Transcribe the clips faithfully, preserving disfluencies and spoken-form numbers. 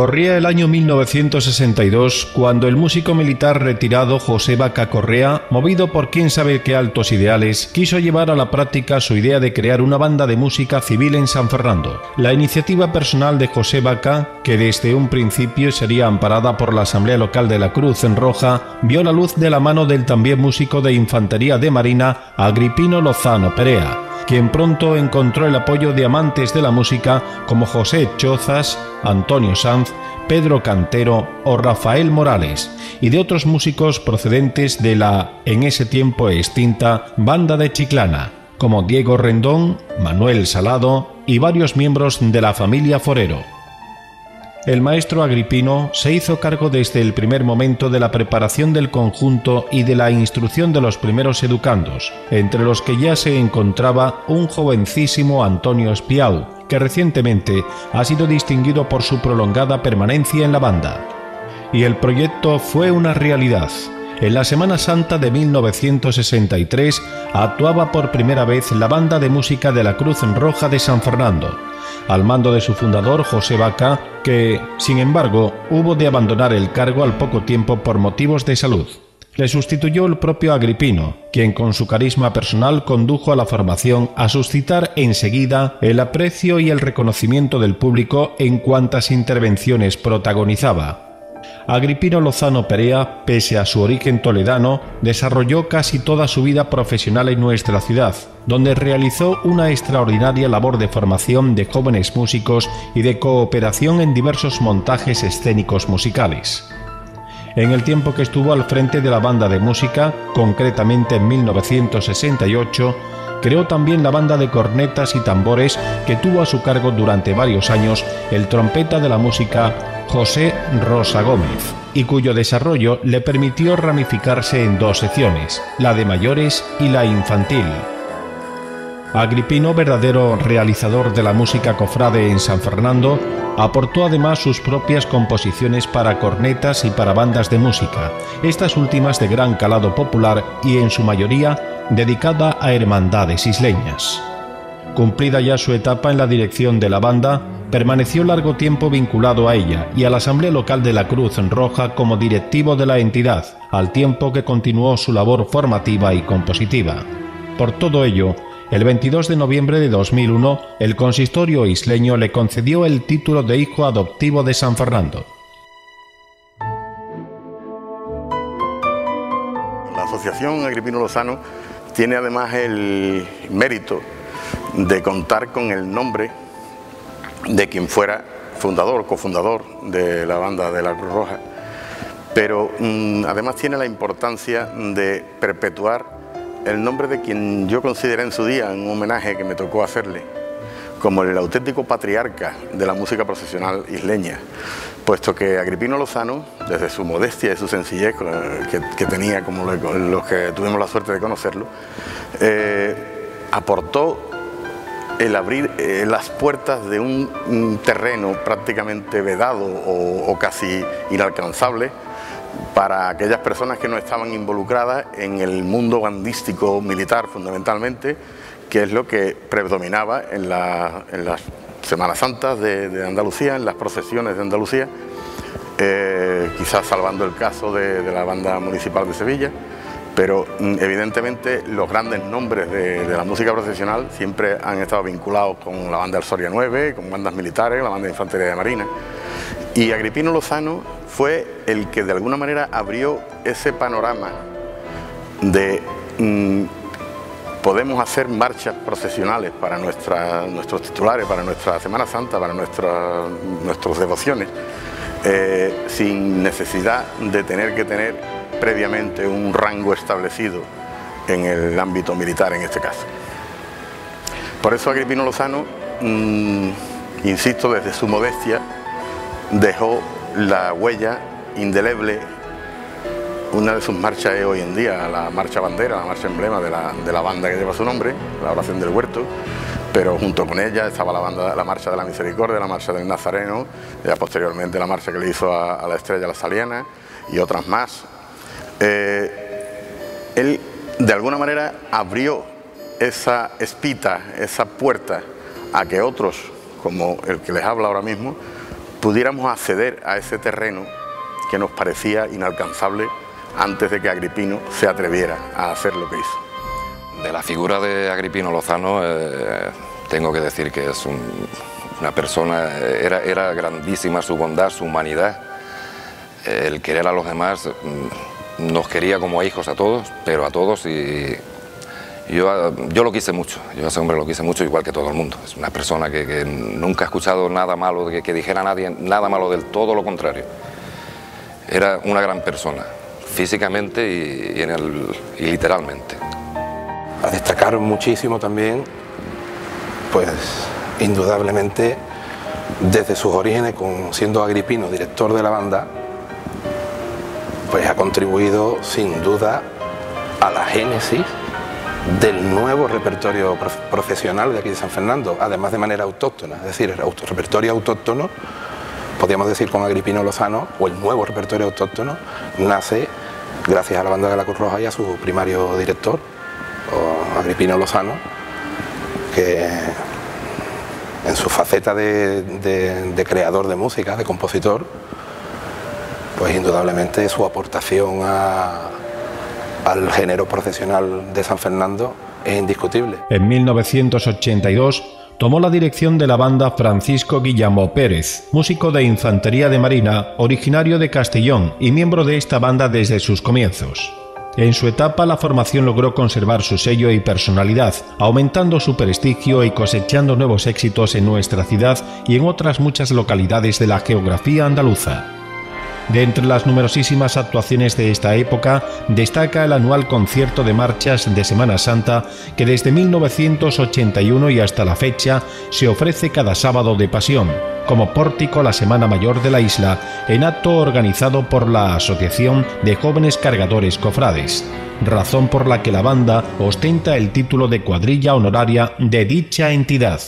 Corría el año mil novecientos sesenta y dos cuando el músico militar retirado José Baca Correa, movido por quién sabe qué altos ideales, quiso llevar a la práctica su idea de crear una banda de música civil en San Fernando. La iniciativa personal de José Baca, que desde un principio sería amparada por la Asamblea Local de la Cruz Roja, vio la luz de la mano del también músico de Infantería de Marina, Agripino Lozano Perea, quien pronto encontró el apoyo de amantes de la música como José Chozas, Antonio Sanz, Pedro Cantero o Rafael Morales, y de otros músicos procedentes de la, en ese tiempo extinta, Banda de Chiclana, como Diego Rendón, Manuel Salado y varios miembros de la familia Forero. El maestro Agripino se hizo cargo desde el primer momento de la preparación del conjunto y de la instrucción de los primeros educandos, entre los que ya se encontraba un jovencísimo Antonio Espiau, que recientemente ha sido distinguido por su prolongada permanencia en la banda. Y el proyecto fue una realidad. En la Semana Santa de mil novecientos sesenta y tres actuaba por primera vez la Banda de Música de la Cruz Roja de San Fernando, al mando de su fundador José Baca, que, sin embargo, hubo de abandonar el cargo al poco tiempo por motivos de salud. Le sustituyó el propio Agripino, quien con su carisma personal condujo a la formación a suscitar enseguida el aprecio y el reconocimiento del público en cuantas intervenciones protagonizaba. Agripino Lozano Perea, pese a su origen toledano, desarrolló casi toda su vida profesional en nuestra ciudad, donde realizó una extraordinaria labor de formación de jóvenes músicos y de cooperación en diversos montajes escénicos musicales. En el tiempo que estuvo al frente de la Banda de Música, concretamente en mil novecientos sesenta y ocho, creó también la Banda de Cornetas y Tambores, que tuvo a su cargo durante varios años el trompeta de la música José Rosa Gómez, y cuyo desarrollo le permitió ramificarse en dos secciones, la de mayores y la infantil. Agripino, verdadero realizador de la música cofrade en San Fernando, aportó además sus propias composiciones para cornetas y para bandas de música, estas últimas de gran calado popular y en su mayoría dedicada a hermandades isleñas. Cumplida ya su etapa en la dirección de la banda, permaneció largo tiempo vinculado a ella y a la Asamblea Local de la Cruz Roja como directivo de la entidad, al tiempo que continuó su labor formativa y compositiva. Por todo ello, el veintidós de noviembre de dos mil uno, el consistorio isleño le concedió el título de Hijo Adoptivo de San Fernando. La Asociación Agripino Lozano tiene además el mérito de contar con el nombre de quien fuera fundador, cofundador de la Banda de la Cruz Roja, pero mmm, además tiene la importancia de perpetuar el nombre de quien yo consideré en su día, en un homenaje que me tocó hacerle, como el auténtico patriarca de la música profesional isleña, puesto que Agripino Lozano, desde su modestia y su sencillez que, que tenía, como los que tuvimos la suerte de conocerlo, eh, aportó el abrir eh, las puertas de un, un terreno prácticamente vedado o, o casi inalcanzable para aquellas personas que no estaban involucradas en el mundo bandístico militar fundamentalmente, que es lo que predominaba en, la, en las Semanas Santas de, de Andalucía, en las procesiones de Andalucía, eh, quizás salvando el caso de, de la Banda Municipal de Sevilla. Pero evidentemente los grandes nombres de, de la música profesional siempre han estado vinculados con la Banda del Soria nueve, con bandas militares, la Banda de Infantería de Marina. Y Agripino Lozano fue el que de alguna manera abrió ese panorama de mmm, podemos hacer marchas procesionales para nuestra, nuestros titulares, para nuestra Semana Santa, para nuestra, nuestras devociones, eh, sin necesidad de tener que tener previamente un rango establecido en el ámbito militar en este caso. Por eso Agripino Lozano, mmm, insisto, desde su modestia, dejó la huella indeleble. Una de sus marchas es hoy en día la marcha bandera, la marcha emblema de la, de la banda que lleva su nombre, la Oración del Huerto, pero junto con ella estaba la, banda, la marcha de la Misericordia, la marcha del Nazareno, ya posteriormente la marcha que le hizo a, a la Estrella la Saliana y otras más. Eh, él de alguna manera abrió esa espita, esa puerta a que otros, como el que les habla ahora mismo, pudiéramos acceder a ese terreno que nos parecía inalcanzable antes de que Agripino se atreviera a hacer lo que hizo. De la figura de Agripino Lozano eh, tengo que decir que es un, una persona, era, era grandísima su bondad, su humanidad, el querer a los demás. Nos quería como hijos a todos, pero a todos, y yo, yo lo quise mucho, yo a ese hombre lo quise mucho, igual que todo el mundo. Es una persona que, que nunca he escuchado nada malo, que, que dijera a nadie nada malo, del todo lo contrario. Era una gran persona, físicamente y, y, en el, y literalmente. A destacar muchísimo también, pues indudablemente, desde sus orígenes, con, siendo Agripino director de la banda, pues ha contribuido sin duda a la génesis del nuevo repertorio prof profesional de aquí de San Fernando, además de manera autóctona, es decir, el auto repertorio autóctono, podríamos decir con Agripino Lozano, o el nuevo repertorio autóctono, nace gracias a la Banda de la Cruz Roja y a su primario director, Agripino Lozano, que en su faceta de, de, de creador de música, de compositor, pues indudablemente su aportación a, al género profesional de San Fernando es indiscutible. En mil novecientos ochenta y dos tomó la dirección de la banda Francisco Guillermo Pérez, músico de Infantería de Marina, originario de Castellón y miembro de esta banda desde sus comienzos. En su etapa, la formación logró conservar su sello y personalidad, aumentando su prestigio y cosechando nuevos éxitos en nuestra ciudad y en otras muchas localidades de la geografía andaluza. De entre las numerosísimas actuaciones de esta época, destaca el anual concierto de marchas de Semana Santa que desde mil novecientos ochenta y uno y hasta la fecha se ofrece cada sábado de Pasión, como pórtico la Semana Mayor de la Isla, en acto organizado por la Asociación de Jóvenes Cargadores Cofrades, razón por la que la banda ostenta el título de cuadrilla honoraria de dicha entidad.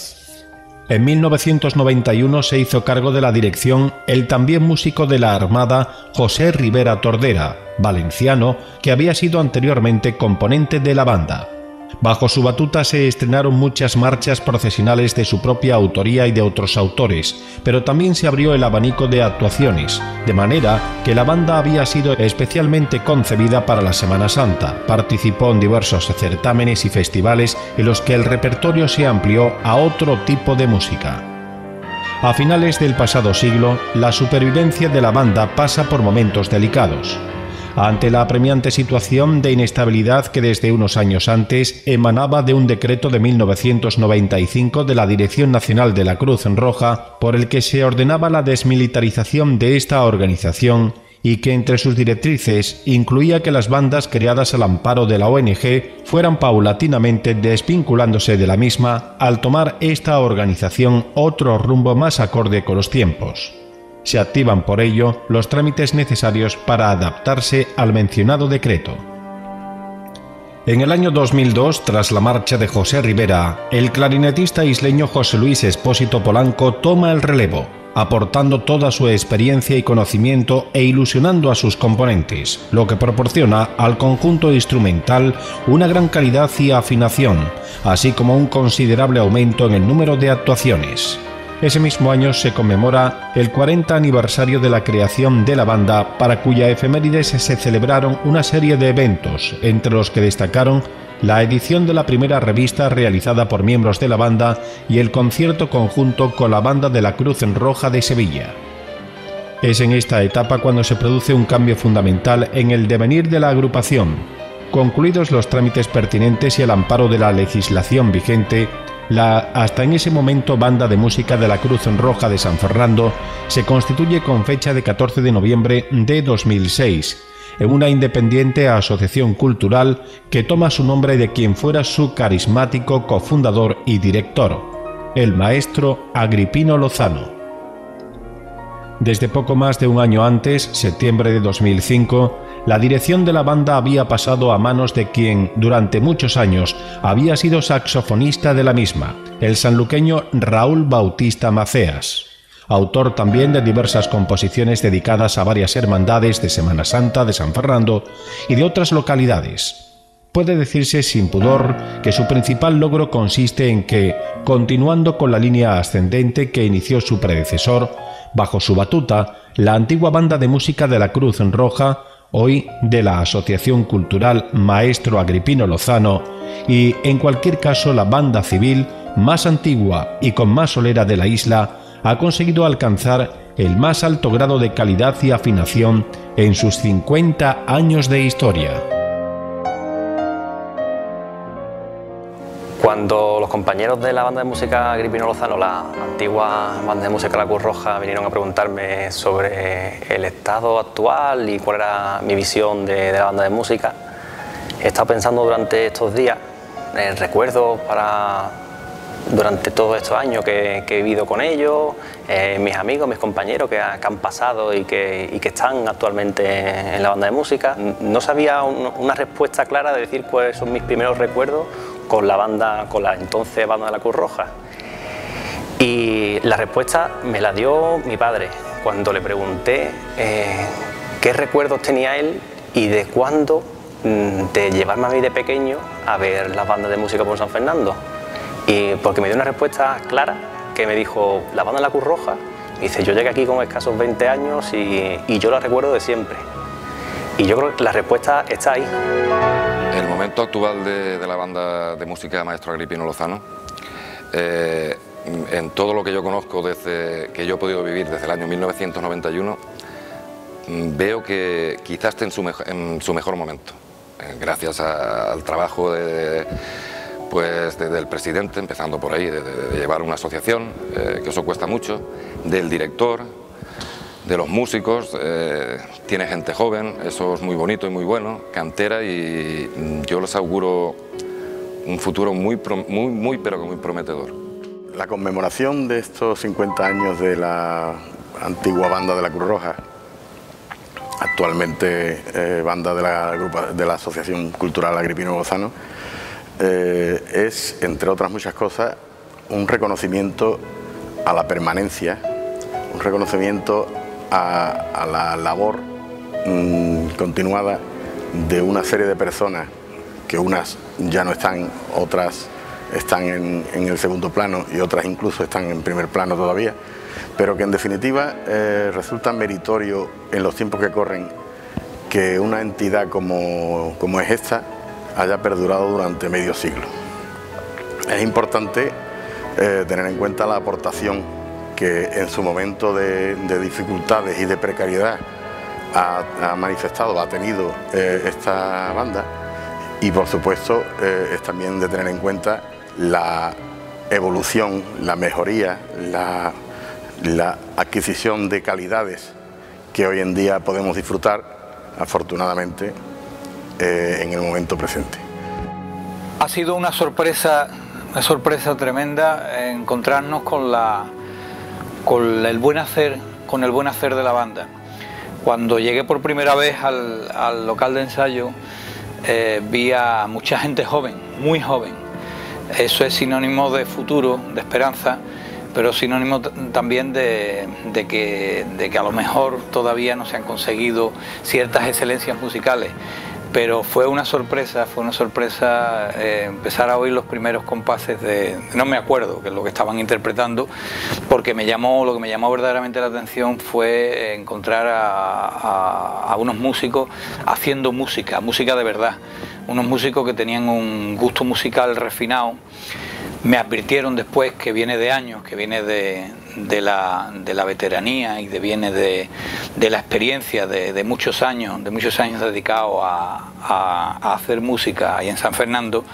En mil novecientos noventa y uno se hizo cargo de la dirección el también músico de la Armada José Rivera Tordera, valenciano, que había sido anteriormente componente de la banda. Bajo su batuta se estrenaron muchas marchas procesionales de su propia autoría y de otros autores, pero también se abrió el abanico de actuaciones, de manera que la banda había sido especialmente concebida para la Semana Santa. Participó en diversos certámenes y festivales en los que el repertorio se amplió a otro tipo de música. A finales del pasado siglo, la supervivencia de la banda pasa por momentos delicados. Ante la apremiante situación de inestabilidad que desde unos años antes emanaba de un decreto de mil novecientos noventa y cinco de la Dirección Nacional de la Cruz Roja, por el que se ordenaba la desmilitarización de esta organización y que entre sus directrices incluía que las bandas creadas al amparo de la O N G fueran paulatinamente desvinculándose de la misma al tomar esta organización otro rumbo más acorde con los tiempos. Se activan por ello los trámites necesarios para adaptarse al mencionado decreto. En el año dos mil dos, tras la marcha de José Rivera, el clarinetista isleño José Luis Espósito Polanco toma el relevo, aportando toda su experiencia y conocimiento e ilusionando a sus componentes, lo que proporciona al conjunto instrumental una gran calidad y afinación, así como un considerable aumento en el número de actuaciones. Ese mismo año se conmemora el cuarenta aniversario de la creación de la banda, para cuya efemérides se celebraron una serie de eventos, entre los que destacaron la edición de la primera revista realizada por miembros de la banda y el concierto conjunto con la Banda de la Cruz Roja de Sevilla. Es en esta etapa cuando se produce un cambio fundamental en el devenir de la agrupación. Concluidos los trámites pertinentes y el amparo de la legislación vigente, la hasta en ese momento Banda de Música de la Cruz Roja de San Fernando se constituye con fecha de catorce de noviembre de dos mil seis, en una independiente asociación cultural que toma su nombre de quien fuera su carismático cofundador y director, el maestro Agripino Lozano. Desde poco más de un año antes, septiembre de dos mil cinco, la dirección de la banda había pasado a manos de quien, durante muchos años, había sido saxofonista de la misma, el sanluqueño Raúl Bautista Macías, autor también de diversas composiciones dedicadas a varias hermandades de Semana Santa de San Fernando y de otras localidades. Puede decirse sin pudor que su principal logro consiste en que, continuando con la línea ascendente que inició su predecesor, bajo su batuta, la antigua Banda de Música de la Cruz Roja, hoy de la Asociación Cultural Maestro Agripino Lozano, y en cualquier caso la banda civil más antigua y con más solera de la isla, ha conseguido alcanzar el más alto grado de calidad y afinación en sus cincuenta años de historia. Cuando los compañeros de la Banda de Música Agripino Lozano, la antigua Banda de Música de la Cruz Roja, vinieron a preguntarme sobre el estado actual y cuál era mi visión de, de la Banda de Música, he estado pensando durante estos días en recuerdos para durante todos estos años que, que he vivido con ellos, eh, mis amigos, mis compañeros que, que han pasado y que, y que están actualmente en la Banda de Música. No sabía un, una respuesta clara de decir cuáles son mis primeros recuerdos con la banda, con la entonces Banda de la Cruz Roja. Y la respuesta me la dio mi padre cuando le pregunté eh, qué recuerdos tenía él y de cuándo de llevarme a mí de pequeño a ver las bandas de música por San Fernando. Y porque me dio una respuesta clara, que me dijo, la Banda de la Cruz Roja, dice, yo llegué aquí con escasos veinte años y, y yo la recuerdo de siempre. Y yo creo que la respuesta está ahí. El momento actual de, de la Banda de Música Maestro Agripino Lozano, eh, en todo lo que yo conozco, desde que yo he podido vivir desde el año mil novecientos noventa y uno, veo que quizás esté en su, mejo, en su mejor momento, eh, gracias a, al trabajo de... Pues desde el presidente, empezando por ahí, de, de, de llevar una asociación, eh, que eso cuesta mucho, del director, de los músicos, eh, tiene gente joven, eso es muy bonito y muy bueno, cantera, y yo les auguro un futuro muy, muy, muy pero muy prometedor. La conmemoración de estos cincuenta años de la antigua Banda de la Cruz Roja, actualmente eh, banda de la, grupa, de la Asociación Cultural Agripino Lozano, Eh, es, entre otras muchas cosas, un reconocimiento a la permanencia, un reconocimiento a, a la labor mmm, continuada de una serie de personas que unas ya no están, otras están en, en el segundo plano y otras incluso están en primer plano todavía, pero que en definitiva eh, resulta meritorio en los tiempos que corren que una entidad como, como es esta haya perdurado durante medio siglo. Es importante eh, tener en cuenta la aportación que en su momento de, de dificultades y de precariedad ha, ha manifestado, ha tenido eh, esta banda, y por supuesto eh, es también de tener en cuenta la evolución, la mejoría, la, la adquisición de calidades que hoy en día podemos disfrutar, afortunadamente, en el momento presente. Ha sido una sorpresa, una sorpresa tremenda encontrarnos con la, con el buen hacer, con el buen hacer de la banda. Cuando llegué por primera vez al, al local de ensayo, eh, vi a mucha gente joven, muy joven. Eso es sinónimo de futuro, de esperanza, pero sinónimo también de, de, que, de que a lo mejor todavía no se han conseguido ciertas excelencias musicales. Pero fue una sorpresa, fue una sorpresa eh, empezar a oír los primeros compases de... No me acuerdo que es lo que estaban interpretando, porque me llamó, lo que me llamó verdaderamente la atención fue encontrar a, a, a unos músicos haciendo música, música de verdad. Unos músicos que tenían un gusto musical refinado. Me advirtieron después que viene de años, que viene de, de, la, de la veteranía y de, viene de, de la experiencia de, de muchos años, de muchos años dedicados a, a, a hacer música ahí en San Fernando,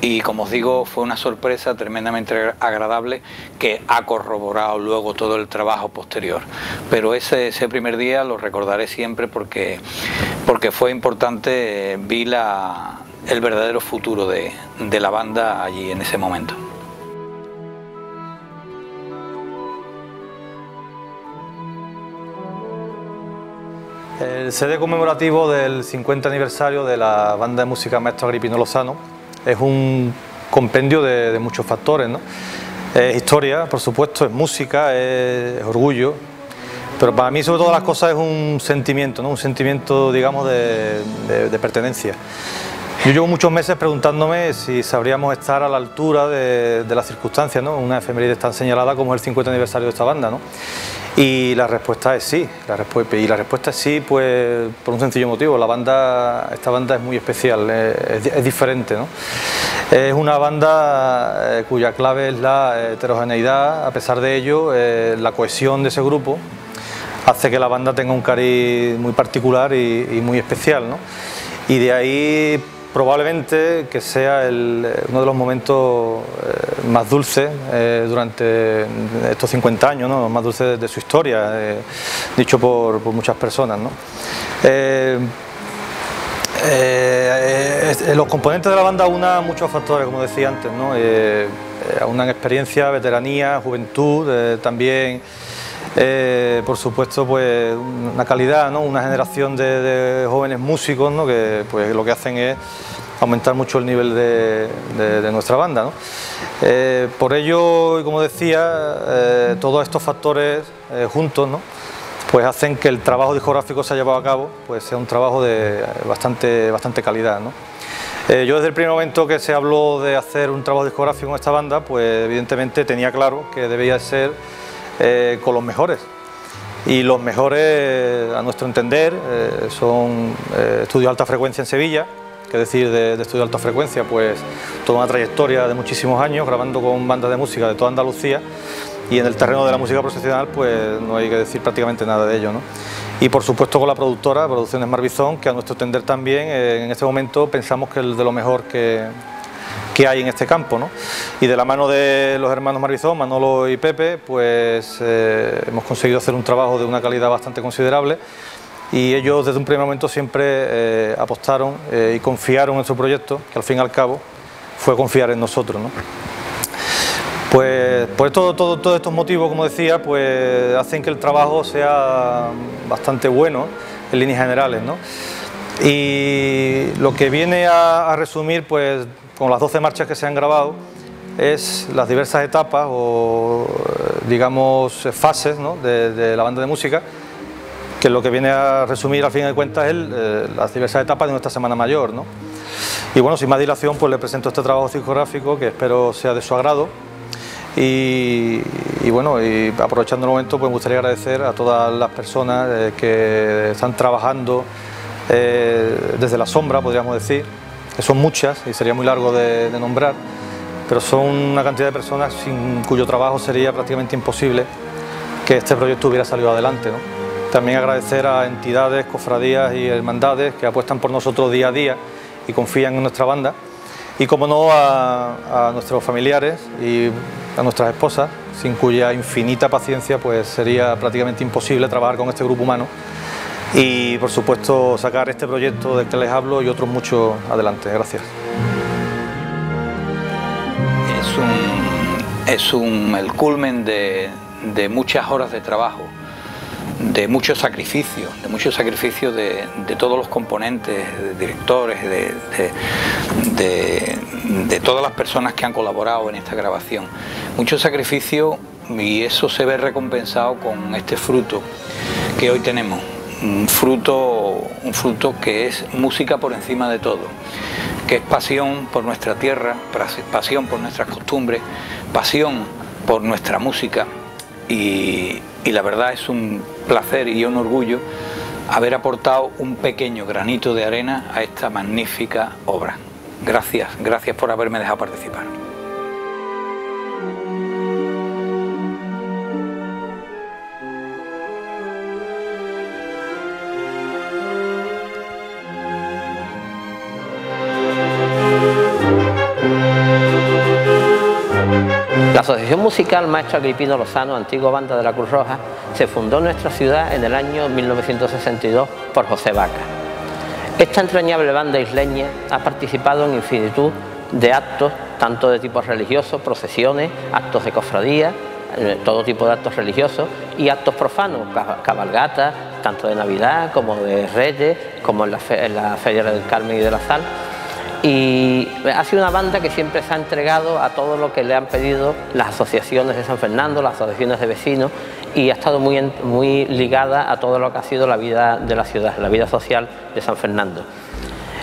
y como os digo, fue una sorpresa tremendamente agradable que ha corroborado luego todo el trabajo posterior. Pero ese, ese primer día lo recordaré siempre porque, porque fue importante, eh, vi la... el verdadero futuro de, de la banda allí en ese momento. El C D conmemorativo del cincuenta aniversario de la Banda de Música Maestro Agripino Lozano es un compendio de, de muchos factores, ¿no? Es historia, por supuesto, es música, es, es orgullo, pero para mí sobre todas las cosas es un sentimiento, ¿no? Un sentimiento, digamos, de, de, de pertenencia. Yo llevo muchos meses preguntándome si sabríamos estar a la altura de, de las circunstancias, ¿no? Una efeméride tan señalada como el cincuenta aniversario de esta banda, ¿no? Y la respuesta es sí, la respuesta, y la respuesta es sí, pues por un sencillo motivo. La banda, esta banda es muy especial, es, es diferente, ¿no? Es una banda cuya clave es la heterogeneidad. A pesar de ello, eh, la cohesión de ese grupo hace que la banda tenga un cariz muy particular y, y muy especial, ¿no? Y de ahí probablemente que sea el, uno de los momentos eh, más dulces eh, durante estos cincuenta años, ¿no? Más dulces de, de su historia, eh, dicho por, por muchas personas, ¿no? Eh, eh, eh, los componentes de la banda aunan muchos factores, como decía antes, ¿no? Eh, aunan experiencia, veteranía, juventud, eh, también... Eh, por supuesto, pues una calidad, ¿no? Una generación de, de jóvenes músicos, ¿no? Que pues lo que hacen es aumentar mucho el nivel de, de, de nuestra banda, ¿no? Eh, por ello, y como decía, eh, todos estos factores eh, juntos, ¿no? Pues hacen que el trabajo discográfico que se ha llevado a cabo pues sea un trabajo de bastante, bastante calidad, ¿no? Eh, yo desde el primer momento que se habló de hacer un trabajo discográfico en esta banda, pues evidentemente tenía claro que debía ser Eh, con los mejores, y los mejores a nuestro entender eh, son eh, Estudios de Alta Frecuencia en Sevilla, que decir de, de Estudios de Alta Frecuencia, pues toda una trayectoria de muchísimos años grabando con bandas de música de toda Andalucía, y en el terreno de la música profesional pues no hay que decir prácticamente nada de ello, ¿no? Y por supuesto con la productora, Producciones Marbizón, que a nuestro entender también eh, en este momento pensamos que es de lo mejor que... que hay en este campo, ¿no? Y de la mano de los hermanos Marbizón, Manolo y Pepe, pues eh, hemos conseguido hacer un trabajo de una calidad bastante considerable, y ellos desde un primer momento siempre eh, apostaron eh, y confiaron en su proyecto, que al fin y al cabo fue confiar en nosotros, ¿no? Pues por todo, todo, todos estos motivos, como decía, pues hacen que el trabajo sea bastante bueno en líneas generales, ¿no? Y lo que viene a, a resumir, pues con las doce marchas que se han grabado, es las diversas etapas o, digamos, fases, ¿no? de, de la banda de música, que lo que viene a resumir, al fin de cuentas, es el, eh, las diversas etapas de nuestra Semana Mayor, ¿no? Y bueno, sin más dilación, pues le presento este trabajo discográfico, que espero sea de su agrado, y, y bueno, y aprovechando el momento, pues me gustaría agradecer a todas las personas eh, que están trabajando eh, desde la sombra, podríamos decir, que son muchas y sería muy largo de, de nombrar, pero son una cantidad de personas sin cuyo trabajo sería prácticamente imposible que este proyecto hubiera salido adelante, ¿no? También agradecer a entidades, cofradías y hermandades que apuestan por nosotros día a día y confían en nuestra banda, y como no a, a nuestros familiares y a nuestras esposas, sin cuya infinita paciencia pues sería prácticamente imposible trabajar con este grupo humano y, por supuesto, sacar este proyecto del que les hablo y otros muchos adelante. Gracias. Es un, es un, el culmen de, de muchas horas de trabajo, de mucho sacrificio, de mucho sacrificio de, de todos los componentes, de directores, de, de, de, de todas las personas que han colaborado en esta grabación. Mucho sacrificio, y eso se ve recompensado con este fruto que hoy tenemos. Un fruto, un fruto que es música por encima de todo, que es pasión por nuestra tierra, pasión por nuestras costumbres, pasión por nuestra música, y, y la verdad es un placer y un orgullo haber aportado un pequeño granito de arena a esta magnífica obra. Gracias, gracias por haberme dejado participar. La Asociación Musical Maestro Agripino Lozano, antigua Banda de la Cruz Roja, se fundó en nuestra ciudad en el año mil novecientos sesenta y dos por José Baca. Esta entrañable banda isleña ha participado en infinitud de actos, tanto de tipo religioso, procesiones, actos de cofradía, todo tipo de actos religiosos y actos profanos, cabalgatas, tanto de Navidad como de Reyes, como en la, fe, en la Feria del Carmen y de la Sal. Y ha sido una banda que siempre se ha entregado a todo lo que le han pedido las asociaciones de San Fernando, las asociaciones de vecinos, y ha estado muy, muy ligada a todo lo que ha sido la vida de la ciudad, la vida social de San Fernando.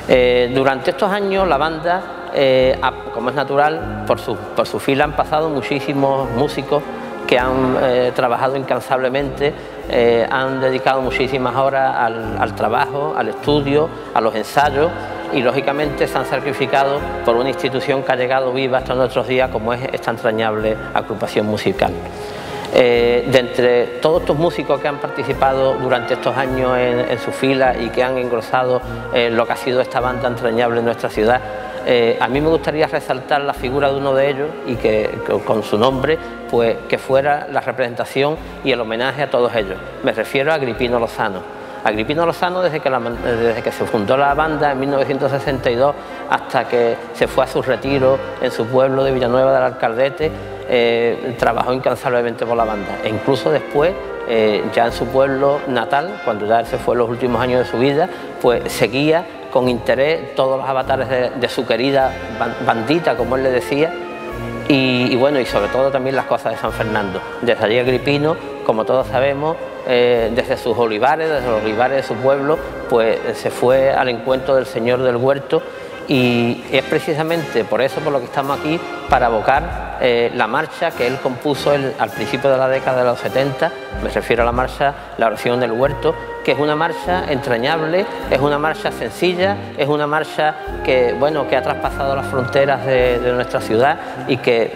Eh, durante estos años la banda, eh, como es natural, por su, por su fila han pasado muchísimos músicos que han eh, trabajado incansablemente, eh, han dedicado muchísimas horas al, al trabajo, al estudio, a los ensayos, y lógicamente se han sacrificado por una institución que ha llegado viva hasta nuestros días, como es esta entrañable agrupación musical. Eh, de entre todos estos músicos que han participado durante estos años en, en su fila y que han engrosado eh, lo que ha sido esta banda entrañable en nuestra ciudad, eh, a mí me gustaría resaltar la figura de uno de ellos y que, que con su nombre, pues que fuera la representación y el homenaje a todos ellos. Me refiero a Agripino Lozano. Agripino Lozano, desde que, la, desde que se fundó la banda en mil novecientos sesenta y dos... hasta que se fue a su retiro en su pueblo de Villanueva del Alcaldete, Eh, trabajó incansablemente por la banda, e incluso después, Eh, ya en su pueblo natal, cuando ya se fue en los últimos años de su vida, pues seguía con interés todos los avatares de, de su querida bandita, como él le decía. Y, y bueno, y sobre todo también las cosas de San Fernando. Desde allí Agripino, como todos sabemos, Eh, desde sus olivares, desde los olivares de su pueblo, pues se fue al encuentro del Señor del Huerto, y es precisamente por eso por lo que estamos aquí, para abocar eh, la marcha que él compuso el, al principio de la década de los setenta, me refiero a la marcha La Oración del Huerto, que es una marcha entrañable, es una marcha sencilla, es una marcha que, bueno, que ha traspasado las fronteras de, de nuestra ciudad y que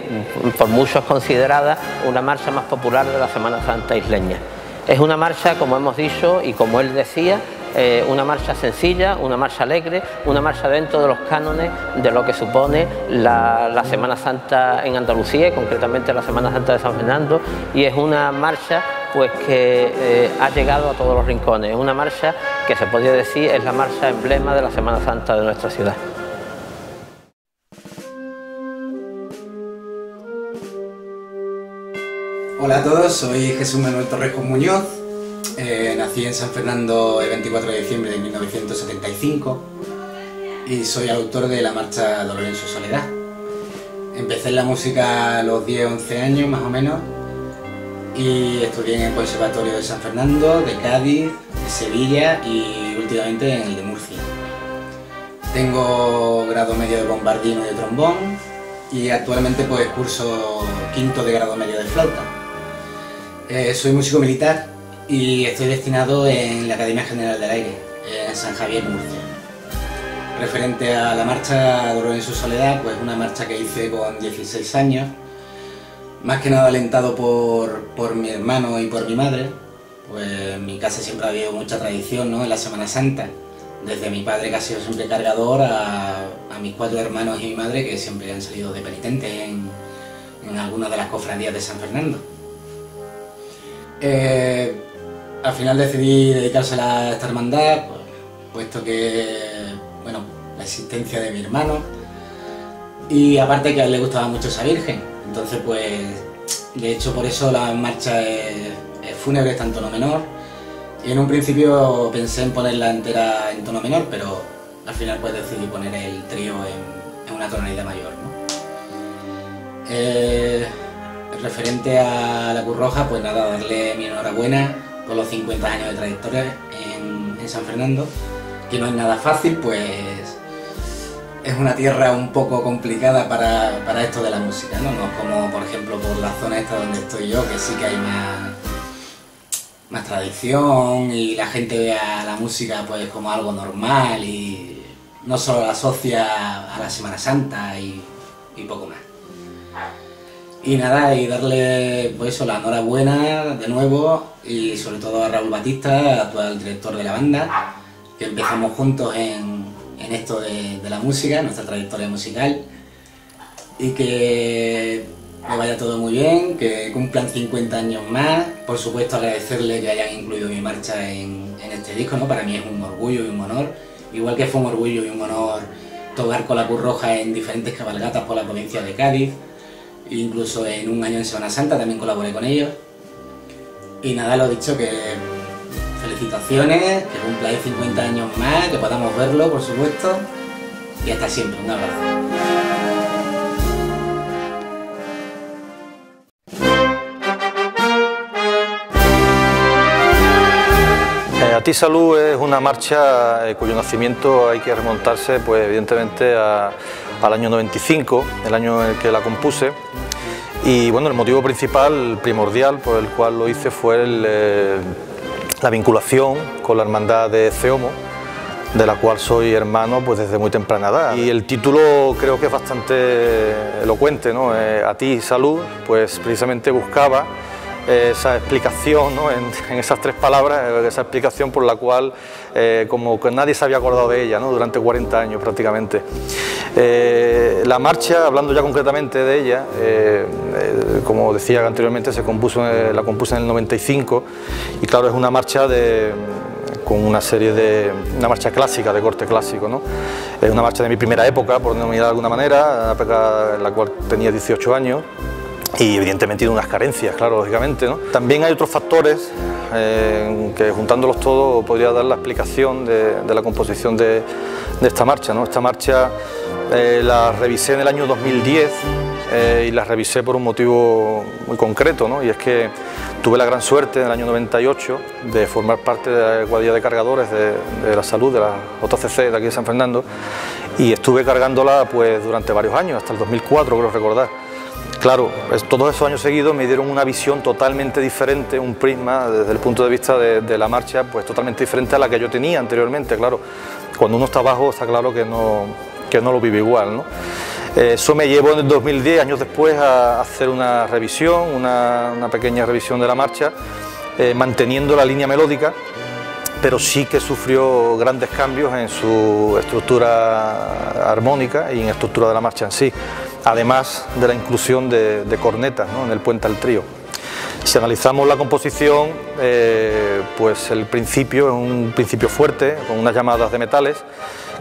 por muchos es considerada una marcha más popular de la Semana Santa isleña. Es una marcha, como hemos dicho y como él decía, eh, una marcha sencilla, una marcha alegre, una marcha dentro de los cánones de lo que supone la, la Semana Santa en Andalucía, y concretamente la Semana Santa de San Fernando, y es una marcha pues que eh, ha llegado a todos los rincones. Es una marcha que se podría decir es la marcha emblema de la Semana Santa de nuestra ciudad. Hola a todos, soy Jesús Manuel Torrejos Muñoz, eh, nací en San Fernando el veinticuatro de diciembre de mil novecientos setenta y cinco y soy autor de la Marcha Dolor en Su Soledad. Empecé en la música a los diez, once años más o menos, y estudié en el Conservatorio de San Fernando, de Cádiz, de Sevilla y últimamente en el de Murcia. Tengo grado medio de bombardino y de trombón, y actualmente pues curso quinto de grado medio de flauta. Eh, soy músico militar y estoy destinado en la Academia General del Aire, en San Javier, Murcia. Referente a la marcha Dolor en Su Soledad, pues una marcha que hice con dieciséis años, más que nada alentado por, por mi hermano y por mi madre. Pues en mi casa siempre ha habido mucha tradición, ¿no?, en la Semana Santa, desde mi padre, que ha sido siempre cargador, a, a mis cuatro hermanos y mi madre, que siempre han salido de penitentes en, en alguna de las cofradías de San Fernando. Eh, al final decidí dedicársela a esta hermandad, pues, puesto que, bueno, la existencia de mi hermano, y aparte que a él le gustaba mucho esa Virgen. Entonces, pues, de hecho, por eso la marcha es, es fúnebre, es en tono menor, y en un principio pensé en ponerla entera en tono menor, pero al final pues decidí poner el trío en, en una tonalidad mayor, ¿no? Eh, Referente a la Cruz Roja, pues nada, darle mi enhorabuena por los cincuenta años de trayectoria en, en San Fernando, que no es nada fácil, pues es una tierra un poco complicada para, para esto de la música, ¿no? No es como, por ejemplo, por la zona esta donde estoy yo, que sí que hay más, más tradición y la gente ve a la música pues como algo normal y no solo la asocia a la Semana Santa y, y poco más. Y nada, y darle pues eso, la enhorabuena de nuevo, y sobre todo a Raúl Bautista, actual director de la banda, que empezamos juntos en, en esto de, de la música, nuestra trayectoria musical, y que me vaya todo muy bien, que cumplan cincuenta años más. Por supuesto, agradecerle que hayan incluido mi marcha en, en este disco, ¿no? Para mí es un orgullo y un honor, igual que fue un orgullo y un honor tocar con la Cruz Roja en diferentes cabalgatas por la provincia de Cádiz. Incluso en un año en Semana Santa también colaboré con ellos. Y nada, lo dicho, que felicitaciones, que cumpláis cincuenta años más, que podamos verlo, por supuesto, y hasta siempre. Un abrazo. Eh, a ti Salud es una marcha cuyo nacimiento hay que remontarse, pues evidentemente, a, al año noventa y cinco, el año en el que la compuse. Y bueno, el motivo principal, primordial, por el cual lo hice fue el, eh, la vinculación con la hermandad de Ceomo, de la cual soy hermano pues desde muy temprana edad. Y el título creo que es bastante elocuente, ¿no? Eh, A ti Salud, pues precisamente buscaba esa explicación, ¿no? en, en esas tres palabras, esa explicación por la cual eh, como que nadie se había acordado de ella, ¿no? Durante cuarenta años prácticamente. Eh, la marcha, hablando ya concretamente de ella, eh, eh, como decía anteriormente, se compuso, eh, la compuse en el noventa y cinco, y claro, es una marcha de, con una serie de... una marcha clásica, de corte clásico, ¿no? Es una marcha de mi primera época, por denominar de alguna manera, una época en la cual tenía dieciocho años, y evidentemente tiene unas carencias, claro, lógicamente, ¿no? También hay otros factores eh, que juntándolos todos podría dar la explicación de, de la composición de, de esta marcha, ¿no? Esta marcha eh, la revisé en el año dos mil diez eh, y la revisé por un motivo muy concreto, ¿no? Y es que tuve la gran suerte en el año noventa y ocho de formar parte de la cuadrilla de cargadores de, de la salud, de la J C C de aquí de San Fernando, y estuve cargándola pues durante varios años, hasta el dos mil cuatro, creo recordar. Claro, todos esos años seguidos me dieron una visión totalmente diferente, un prisma desde el punto de vista de, de la marcha, pues totalmente diferente a la que yo tenía anteriormente. Claro, cuando uno está abajo está claro que no, que no lo vive igual, ¿no? Eso me llevó en el dos mil diez, años después, a hacer una revisión, una, una pequeña revisión de la marcha, eh, manteniendo la línea melódica, pero sí que sufrió grandes cambios en su estructura armónica y en estructura de la marcha en sí, además de la inclusión de, de cornetas, ¿no? En el puente al trío. Si analizamos la composición, eh, pues el principio es un principio fuerte, con unas llamadas de metales,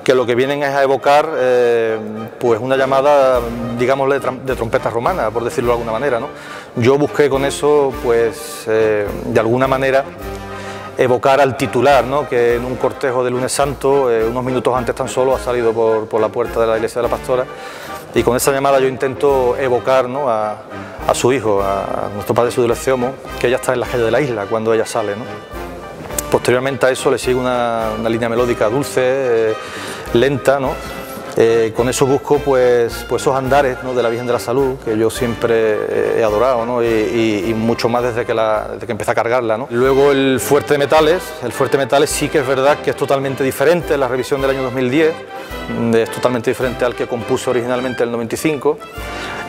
que lo que vienen es a evocar eh, pues una llamada, digamos, de trompeta romana, por decirlo de alguna manera, ¿no? Yo busqué con eso, pues, eh, de alguna manera, evocar al titular, ¿no? Que en un cortejo de Lunes Santo, eh, unos minutos antes tan solo, ha salido por, por la puerta de la iglesia de la Pastora, y con esa llamada yo intento evocar, ¿no? a, a su hijo, a, a nuestro padre Ceomo, que ella está en la calle de la Isla cuando ella sale, ¿no? Posteriormente a eso le sigue una, una línea melódica dulce, eh, lenta, ¿no? Eh, con eso busco pues, pues esos andares, ¿no? De la Virgen de la Salud, que yo siempre he adorado, ¿no? y, y, y mucho más desde que, la, desde que empecé a cargarla, ¿no? Luego el fuerte de metales, el fuerte de metales sí que es verdad que es totalmente diferente, la revisión del año dos mil diez, es totalmente diferente al que compuso originalmente el noventa y cinco,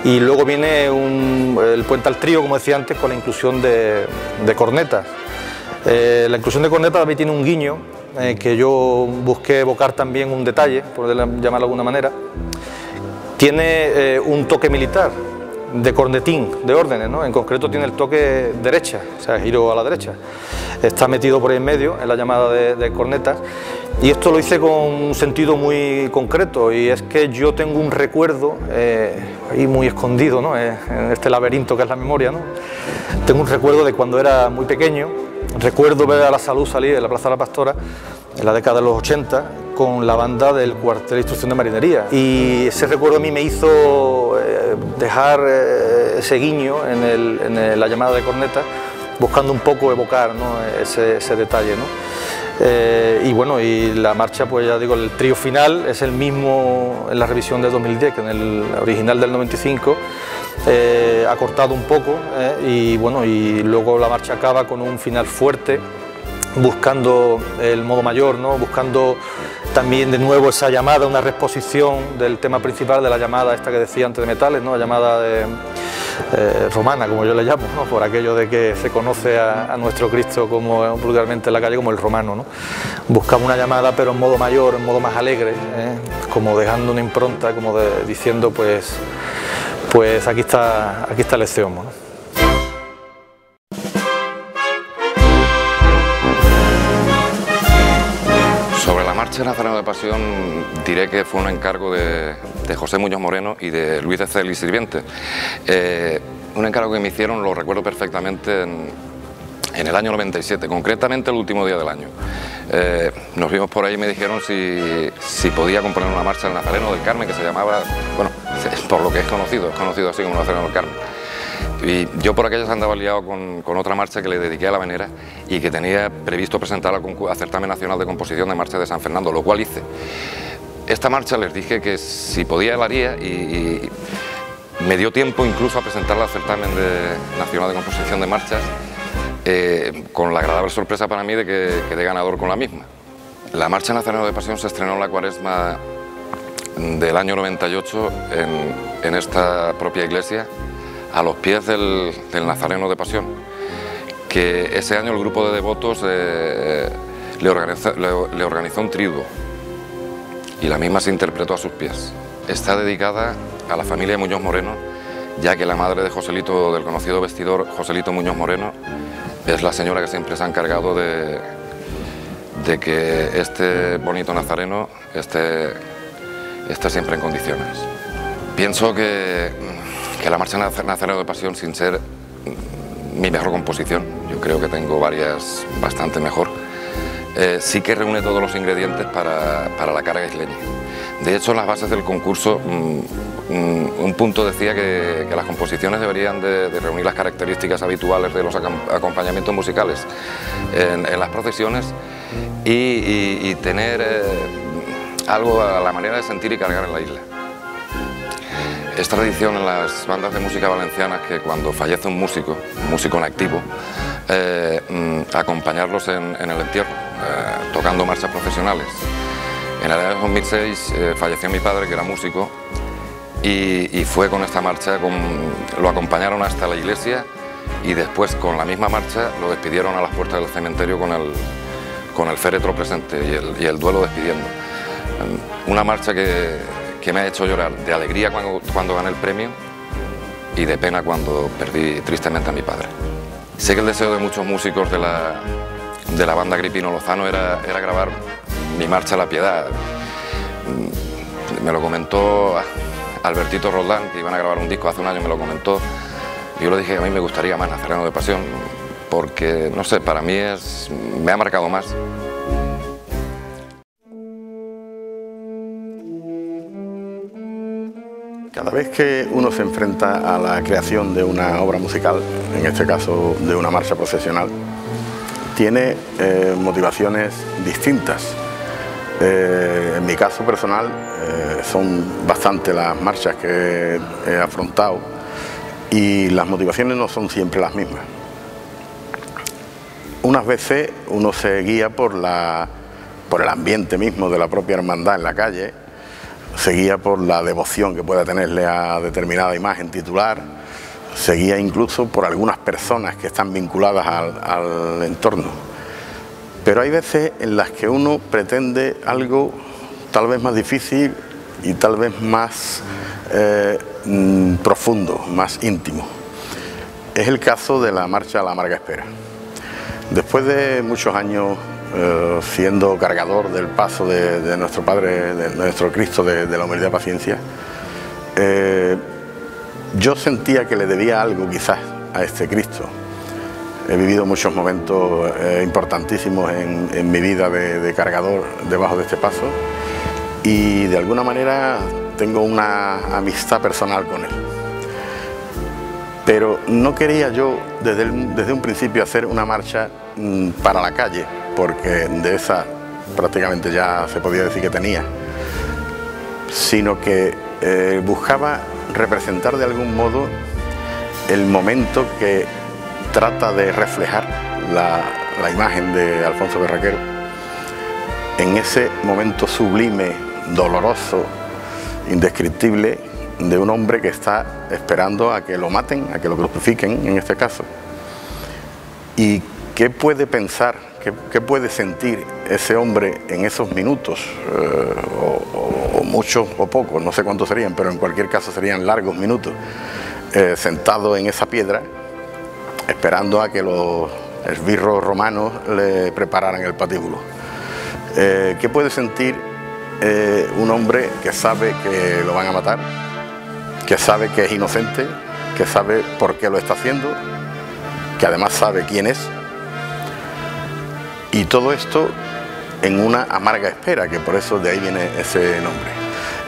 y luego viene un, el puente al trío, como decía antes, con la inclusión de, de cornetas. Eh, la inclusión de cornetas también tiene un guiño, Eh, que yo busqué evocar también un detalle, por llamarlo de alguna manera. Tiene eh, un toque militar, de cornetín, de órdenes, ¿no? En concreto tiene el toque derecha, o sea, giro a la derecha. Está metido por ahí en medio, en la llamada de, de cornetas, y esto lo hice con un sentido muy concreto, y es que yo tengo un recuerdo, eh, ahí muy escondido, ¿no? Eh, en este laberinto que es la memoria, ¿no? Tengo un recuerdo de cuando era muy pequeño. Recuerdo ver a la Salud salir de la Plaza de la Pastora en la década de los ochenta con la banda del cuartel de instrucción de marinería, y ese recuerdo a mí me hizo eh, dejar eh, ese guiño en, el, en el, la llamada de corneta, buscando un poco evocar, ¿no? ese, ese detalle, ¿no? Eh, y bueno, y la marcha, pues ya digo, el trío final es el mismo en la revisión de dos mil diez que en el original del noventa y cinco, eh, acortado un poco, eh, y bueno, y luego la marcha acaba con un final fuerte, buscando el modo mayor, ¿no? Buscando también de nuevo esa llamada, una reexposición del tema principal, de la llamada esta que decía antes de metales, ¿no? La llamada de, eh, romana, como yo le llamo, ¿no? Por aquello de que se conoce a, a nuestro Cristo, como vulgarmente en la calle, como el romano, ¿no? Buscamos una llamada pero en modo mayor, en modo más alegre, ¿eh? Como dejando una impronta, como de, diciendo pues, pues aquí está, aquí está el Eceomo, ¿no? La Nazareno de Pasión, diré que fue un encargo de, de José Muñoz Moreno y de Luis de Celi Sirviente. Eh, un encargo que me hicieron, lo recuerdo perfectamente, en, en el año noventa y siete, concretamente el último día del año. Eh, nos vimos por ahí y me dijeron si, si podía componer una marcha del Nazareno del Carmen, que se llamaba, bueno, por lo que es conocido, es conocido así como Nazareno del Carmen. Y yo por aquellas andaba liado con, con otra marcha que le dediqué a la venera y que tenía previsto presentar al Certamen Nacional de Composición de Marcha de San Fernando, lo cual hice. Esta marcha les dije que si podía la haría y, y me dio tiempo incluso a presentarla al Certamen de, Nacional de Composición de Marchas, eh, con la agradable sorpresa para mí de que quedé ganador con la misma. La Marcha Nazareno de Pasión se estrenó en la Cuaresma del año noventa y ocho en, en esta propia iglesia, a los pies del, del Nazareno de Pasión, que ese año el grupo de devotos eh, le, organiza, le, le organizó un triduo y la misma se interpretó a sus pies. Está dedicada a la familia Muñoz Moreno, ya que la madre de Joselito, del conocido vestidor Joselito Muñoz Moreno, es la señora que siempre se ha encargado de, de que este bonito nazareno esté, esté siempre en condiciones. Pienso que, que la Marcha Nazareno de Pasión, sin ser mi mejor composición, yo creo que tengo varias bastante mejor, eh, sí que reúne todos los ingredientes para, para la carga isleña. De hecho, en las bases del concurso, mmm, un punto decía que, que las composiciones deberían de, de reunir las características habituales de los acompañamientos musicales en, en las procesiones y, y, y tener eh, algo a la manera de sentir y cargar en la isla. Es tradición en las bandas de música valencianas que cuando fallece un músico, un músico en activo, eh, mm, acompañarlos en, en el entierro, eh, tocando marchas procesionales. En el año dos mil seis eh, falleció mi padre, que era músico, y, y fue con esta marcha, con, lo acompañaron hasta la iglesia y después con la misma marcha lo despidieron a las puertas del cementerio con el, con el féretro presente y el, y el duelo despidiendo. Una marcha que... que me ha hecho llorar de alegría cuando, cuando gané el premio y de pena cuando perdí tristemente a mi padre. Sé que el deseo de muchos músicos de la, de la banda Agripino Lozano era, era grabar mi marcha a la Piedad. Me lo comentó Albertito Roldán, que iban a grabar un disco hace un año, me lo comentó. Yo le dije que a mí me gustaría más Nazareno de Pasión, porque, no sé, para mí es, me ha marcado más. Cada vez que uno se enfrenta a la creación de una obra musical, en este caso de una marcha procesional, tiene eh, motivaciones distintas. Eh, en mi caso personal eh, son bastante las marchas que he afrontado y las motivaciones no son siempre las mismas. Unas veces uno se guía por, la, por el ambiente mismo de la propia hermandad en la calle, seguía por la devoción que pueda tenerle a determinada imagen titular, seguía incluso por algunas personas que están vinculadas al, al entorno. Pero hay veces en las que uno pretende algo tal vez más difícil y tal vez más eh, profundo, más íntimo. Es el caso de la marcha a la amarga espera. Después de muchos años Eh, siendo cargador del paso de, de nuestro Padre, de nuestro Cristo de, de la humildad y paciencia, eh, yo sentía que le debía algo quizás a este Cristo. He vivido muchos momentos eh, importantísimos en, en mi vida de, de cargador debajo de este paso y de alguna manera tengo una amistad personal con él. Pero no quería yo desde, el, desde un principio hacer una marcha mmm, para la calle, porque de esa prácticamente ya se podía decir que tenía, sino que eh, buscaba representar de algún modo el momento que trata de reflejar la, la imagen de Alfonso Berraquero, en ese momento sublime, doloroso, indescriptible, de un hombre que está esperando a que lo maten, a que lo crucifiquen en este caso. ¿Y qué puede pensar, qué, qué puede sentir ese hombre en esos minutos, eh, o, o, o muchos o pocos, no sé cuántos serían, pero en cualquier caso serían largos minutos, eh, sentado en esa piedra, esperando a que los esbirros romanos le prepararan el patíbulo? Eh, ¿Qué puede sentir eh, un hombre que sabe que lo van a matar, que sabe que es inocente, que sabe por qué lo está haciendo, que además sabe quién es? Y todo esto en una amarga espera, que por eso de ahí viene ese nombre.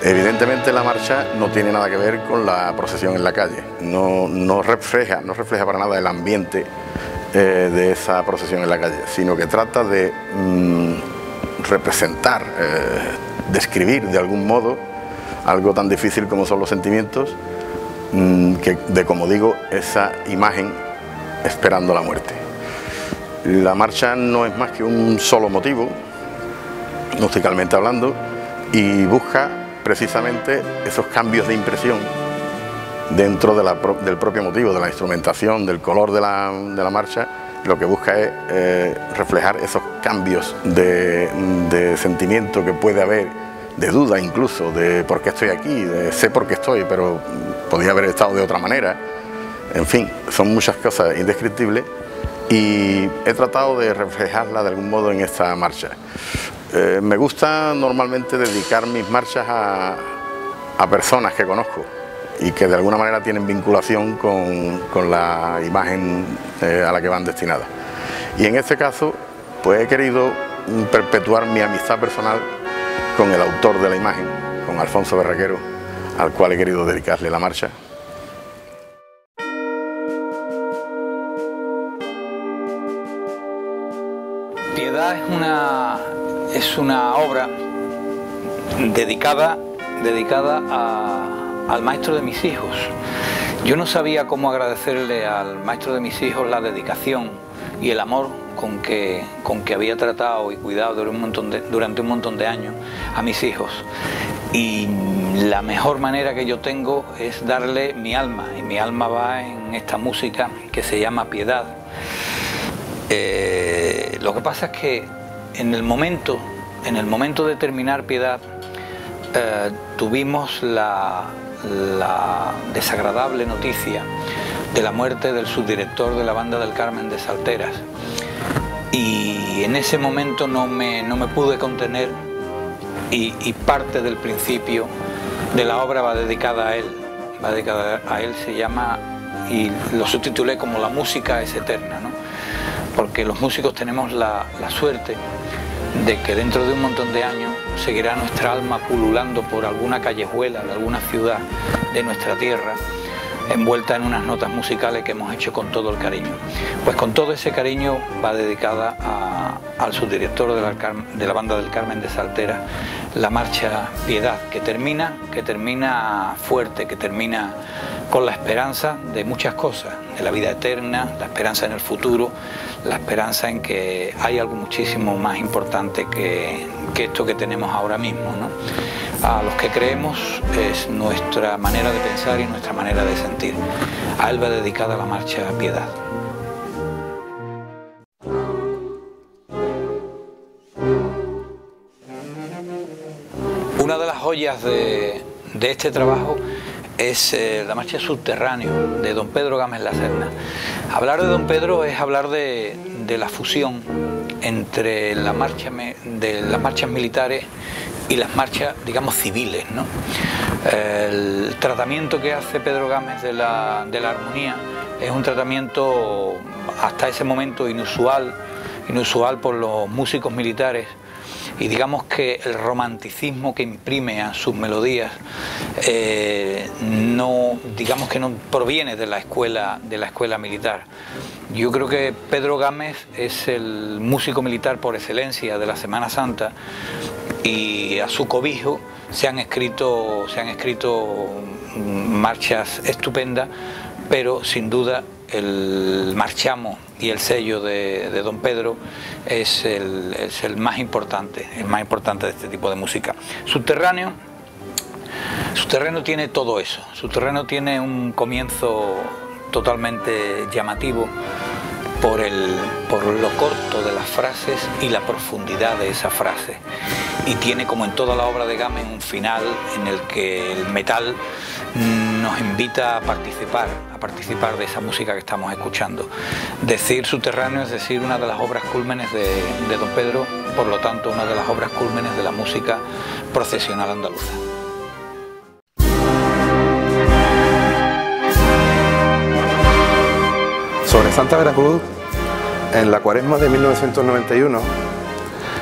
Evidentemente la marcha no tiene nada que ver con la procesión en la calle, no, no, refleja, no refleja para nada el ambiente eh, de esa procesión en la calle, sino que trata de mmm, representar, eh, describir de algún modo algo tan difícil como son los sentimientos, mmm, que de, como digo, esa imagen esperando la muerte. La marcha no es más que un solo motivo, musicalmente hablando, y busca precisamente esos cambios de impresión dentro de la, del propio motivo, de la instrumentación, del color de la, de la marcha. Lo que busca es eh, reflejar esos cambios de, de sentimiento que puede haber, de duda incluso, de por qué estoy aquí, de sé por qué estoy, pero podía haber estado de otra manera. En fin, son muchas cosas indescriptibles y he tratado de reflejarla de algún modo en esta marcha. Eh, me gusta normalmente dedicar mis marchas a, a personas que conozco y que de alguna manera tienen vinculación con, con la imagen eh, a la que van destinadas. Y en este caso, pues he querido perpetuar mi amistad personal con el autor de la imagen, con Alfonso Berraquero, al cual he querido dedicarle la marcha. Piedad es una... es una obra dedicada, dedicada a, al maestro de mis hijos. Yo no sabía cómo agradecerle al maestro de mis hijos la dedicación y el amor con que, con que había tratado y cuidado durante un montón de, durante un montón de años a mis hijos. Y la mejor manera que yo tengo es darle mi alma, y mi alma va en esta música que se llama Piedad. Eh, lo que pasa es que En el momento, en el momento de terminar Piedad, eh, tuvimos la, la desagradable noticia de la muerte del subdirector de la Banda del Carmen de Salteras. Y en ese momento no me, no me pude contener y, y parte del principio de la obra va dedicada a él. Va dedicada a él, se llama, y lo subtitulé como La música es eterna, ¿no? Porque los músicos tenemos la, la suerte de que dentro de un montón de años seguirá nuestra alma pululando por alguna callejuela de alguna ciudad de nuestra tierra, envuelta en unas notas musicales que hemos hecho con todo el cariño. Pues con todo ese cariño va dedicada a, al subdirector de la, de la Banda del Carmen de Saltera, la marcha Piedad, que termina, que termina fuerte, que termina con la esperanza de muchas cosas, de la vida eterna, la esperanza en el futuro, la esperanza en que hay algo muchísimo más importante que, que esto que tenemos ahora mismo, ¿no? A los que creemos es nuestra manera de pensar y nuestra manera de sentir. A él va dedicada la marcha Piedad. Una de las joyas de, de este trabajo es eh, la marcha Subterráneo de don Pedro Gámez Laserna. Hablar de don Pedro es hablar de, de la fusión entre la marcha me, de las marchas militares y las marchas, digamos, civiles, ¿no? El tratamiento que hace Pedro Gámez de la, de la armonía es un tratamiento hasta ese momento inusual, inusual por los músicos militares. Y digamos que el romanticismo que imprime a sus melodías eh, no, digamos que no proviene de la escuela de la escuela militar. Yo creo que Pedro Gámez es el músico militar por excelencia de la Semana Santa y a su cobijo se han escrito se han escrito marchas estupendas, pero sin duda el marchamo y el sello de, de don Pedro es el, es el más importante, el más importante de este tipo de música. Subterráneo, Subterráneo tiene todo eso. Subterráneo tiene un comienzo totalmente llamativo por, el, por lo corto de las frases y la profundidad de esas frases. Y tiene, como en toda la obra de Gámez, un final en el que el metal nos invita a participar, a participar de esa música que estamos escuchando. Decir Subterráneo es decir una de las obras cúlmenes de, de don Pedro, por lo tanto una de las obras cúlmenes de la música procesional andaluza. Sobre Santa Veracruz, en la cuaresma de mil novecientos noventa y uno,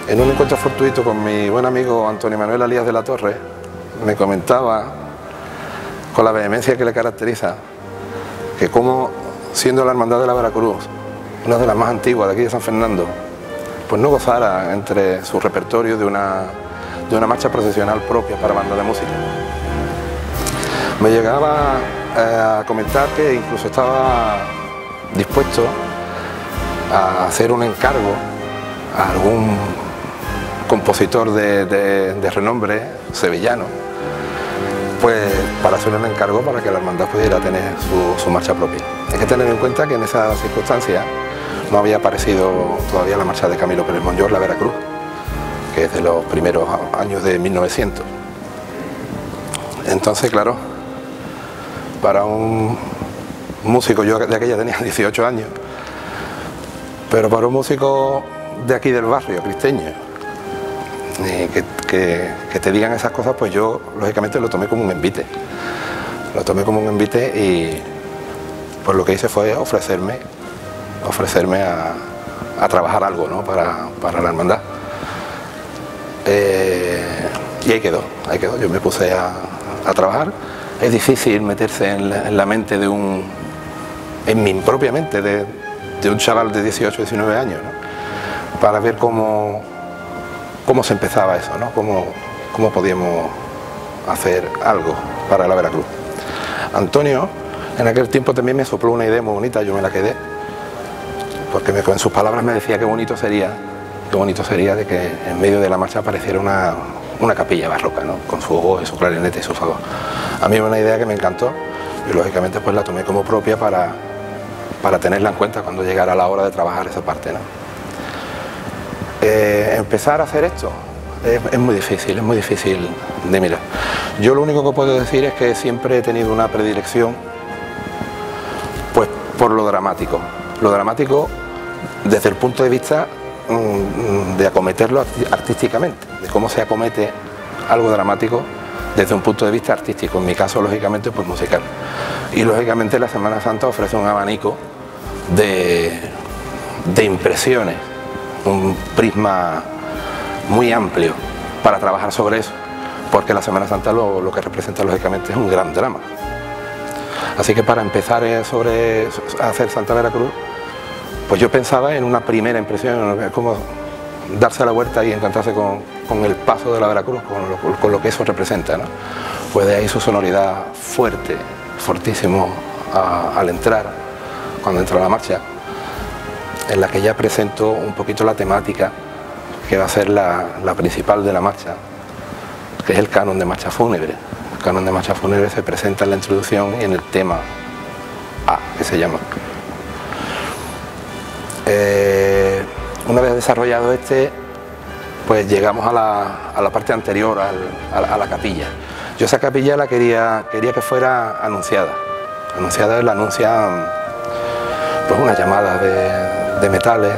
en un encuentro fortuito con mi buen amigo Antonio Manuel Alías de la Torre, me comentaba con la vehemencia que le caracteriza que como siendo la Hermandad de la Veracruz una de las más antiguas de aquí de San Fernando, pues no gozara entre su repertorio de una, de una marcha procesional propia para banda de música. Me llegaba eh, a comentar que incluso estaba dispuesto a hacer un encargo a algún compositor de, de, de renombre sevillano, pues para hacer un encargo para que la hermandad pudiera tener su, su marcha propia. Hay que tener en cuenta que en esas circunstancias no había aparecido todavía la marcha de Camilo Pérez Monllor, la Veracruz, que es de los primeros años de mil novecientos. Entonces, claro, para un músico, yo de aquella tenía dieciocho años, pero para un músico de aquí del barrio, cristeño, y que, que, que te digan esas cosas, pues yo lógicamente lo tomé como un envite. Lo tomé como un envite y pues lo que hice fue ofrecerme ofrecerme a, a trabajar algo, ¿no?, para, para la hermandad. Eh, y ahí quedó, ahí quedó, yo me puse a, a trabajar. Es difícil meterse en la, en la mente de un, en mi propia mente, de, de un chaval de dieciocho, diecinueve años, ¿no?, para ver cómo, cómo se empezaba eso, ¿no?, cómo, cómo podíamos hacer algo para la Veracruz. Antonio, en aquel tiempo también me sopló una idea muy bonita, yo me la quedé, porque me, con sus palabras me decía qué bonito sería, qué bonito sería de que en medio de la marcha apareciera una, una capilla barroca, ¿no?, con su oboe, su clarinete y su fagot. A mí era una idea que me encantó y lógicamente pues la tomé como propia para, para tenerla en cuenta cuando llegara la hora de trabajar esa parte, ¿no? Eh, empezar a hacer esto es, es muy difícil, es muy difícil de mirar. Yo lo único que puedo decir es que siempre he tenido una predilección pues por lo dramático, lo dramático desde el punto de vista de acometerlo artísticamente, de cómo se acomete algo dramático desde un punto de vista artístico, en mi caso lógicamente pues musical. Y lógicamente la Semana Santa ofrece un abanico de, de impresiones, un prisma muy amplio para trabajar sobre eso, porque la Semana Santa lo, lo que representa lógicamente es un gran drama. Así que para empezar sobre hacer Santa Veracruz, pues yo pensaba en una primera impresión, como darse la vuelta y encantarse con, con el paso de la Veracruz, con lo, con lo que eso representa, ¿no? Pues de ahí su sonoridad fuerte, fortísimo a, al entrar, cuando entra la marcha, en la que ya presento un poquito la temática que va a ser la, la principal de la marcha, que es el canon de marcha fúnebre. El canon de marcha fúnebre se presenta en la introducción y en el tema A, que se llama. Eh, una vez desarrollado este, pues llegamos a la, a la parte anterior, al, a, la, a la capilla. Yo esa capilla la quería, quería que fuera anunciada. Anunciada es la anuncia, pues una llamada de, de metales,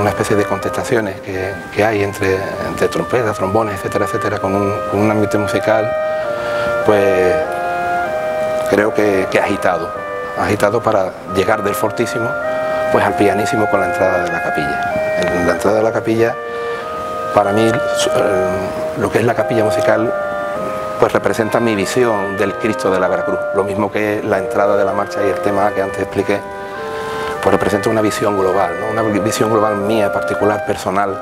una especie de contestaciones que, que hay entre, entre trompetas, trombones, etcétera, etcétera, con un, con un ambiente musical, pues creo que, que agitado, agitado para llegar del fortísimo pues al pianísimo con la entrada de la capilla. En la entrada de la capilla, para mí, lo que es la capilla musical, pues representa mi visión del Cristo de la Veracruz. Lo mismo que la entrada de la marcha y el tema que antes expliqué, pues representa una visión global, ¿no?, una visión global mía, particular, personal,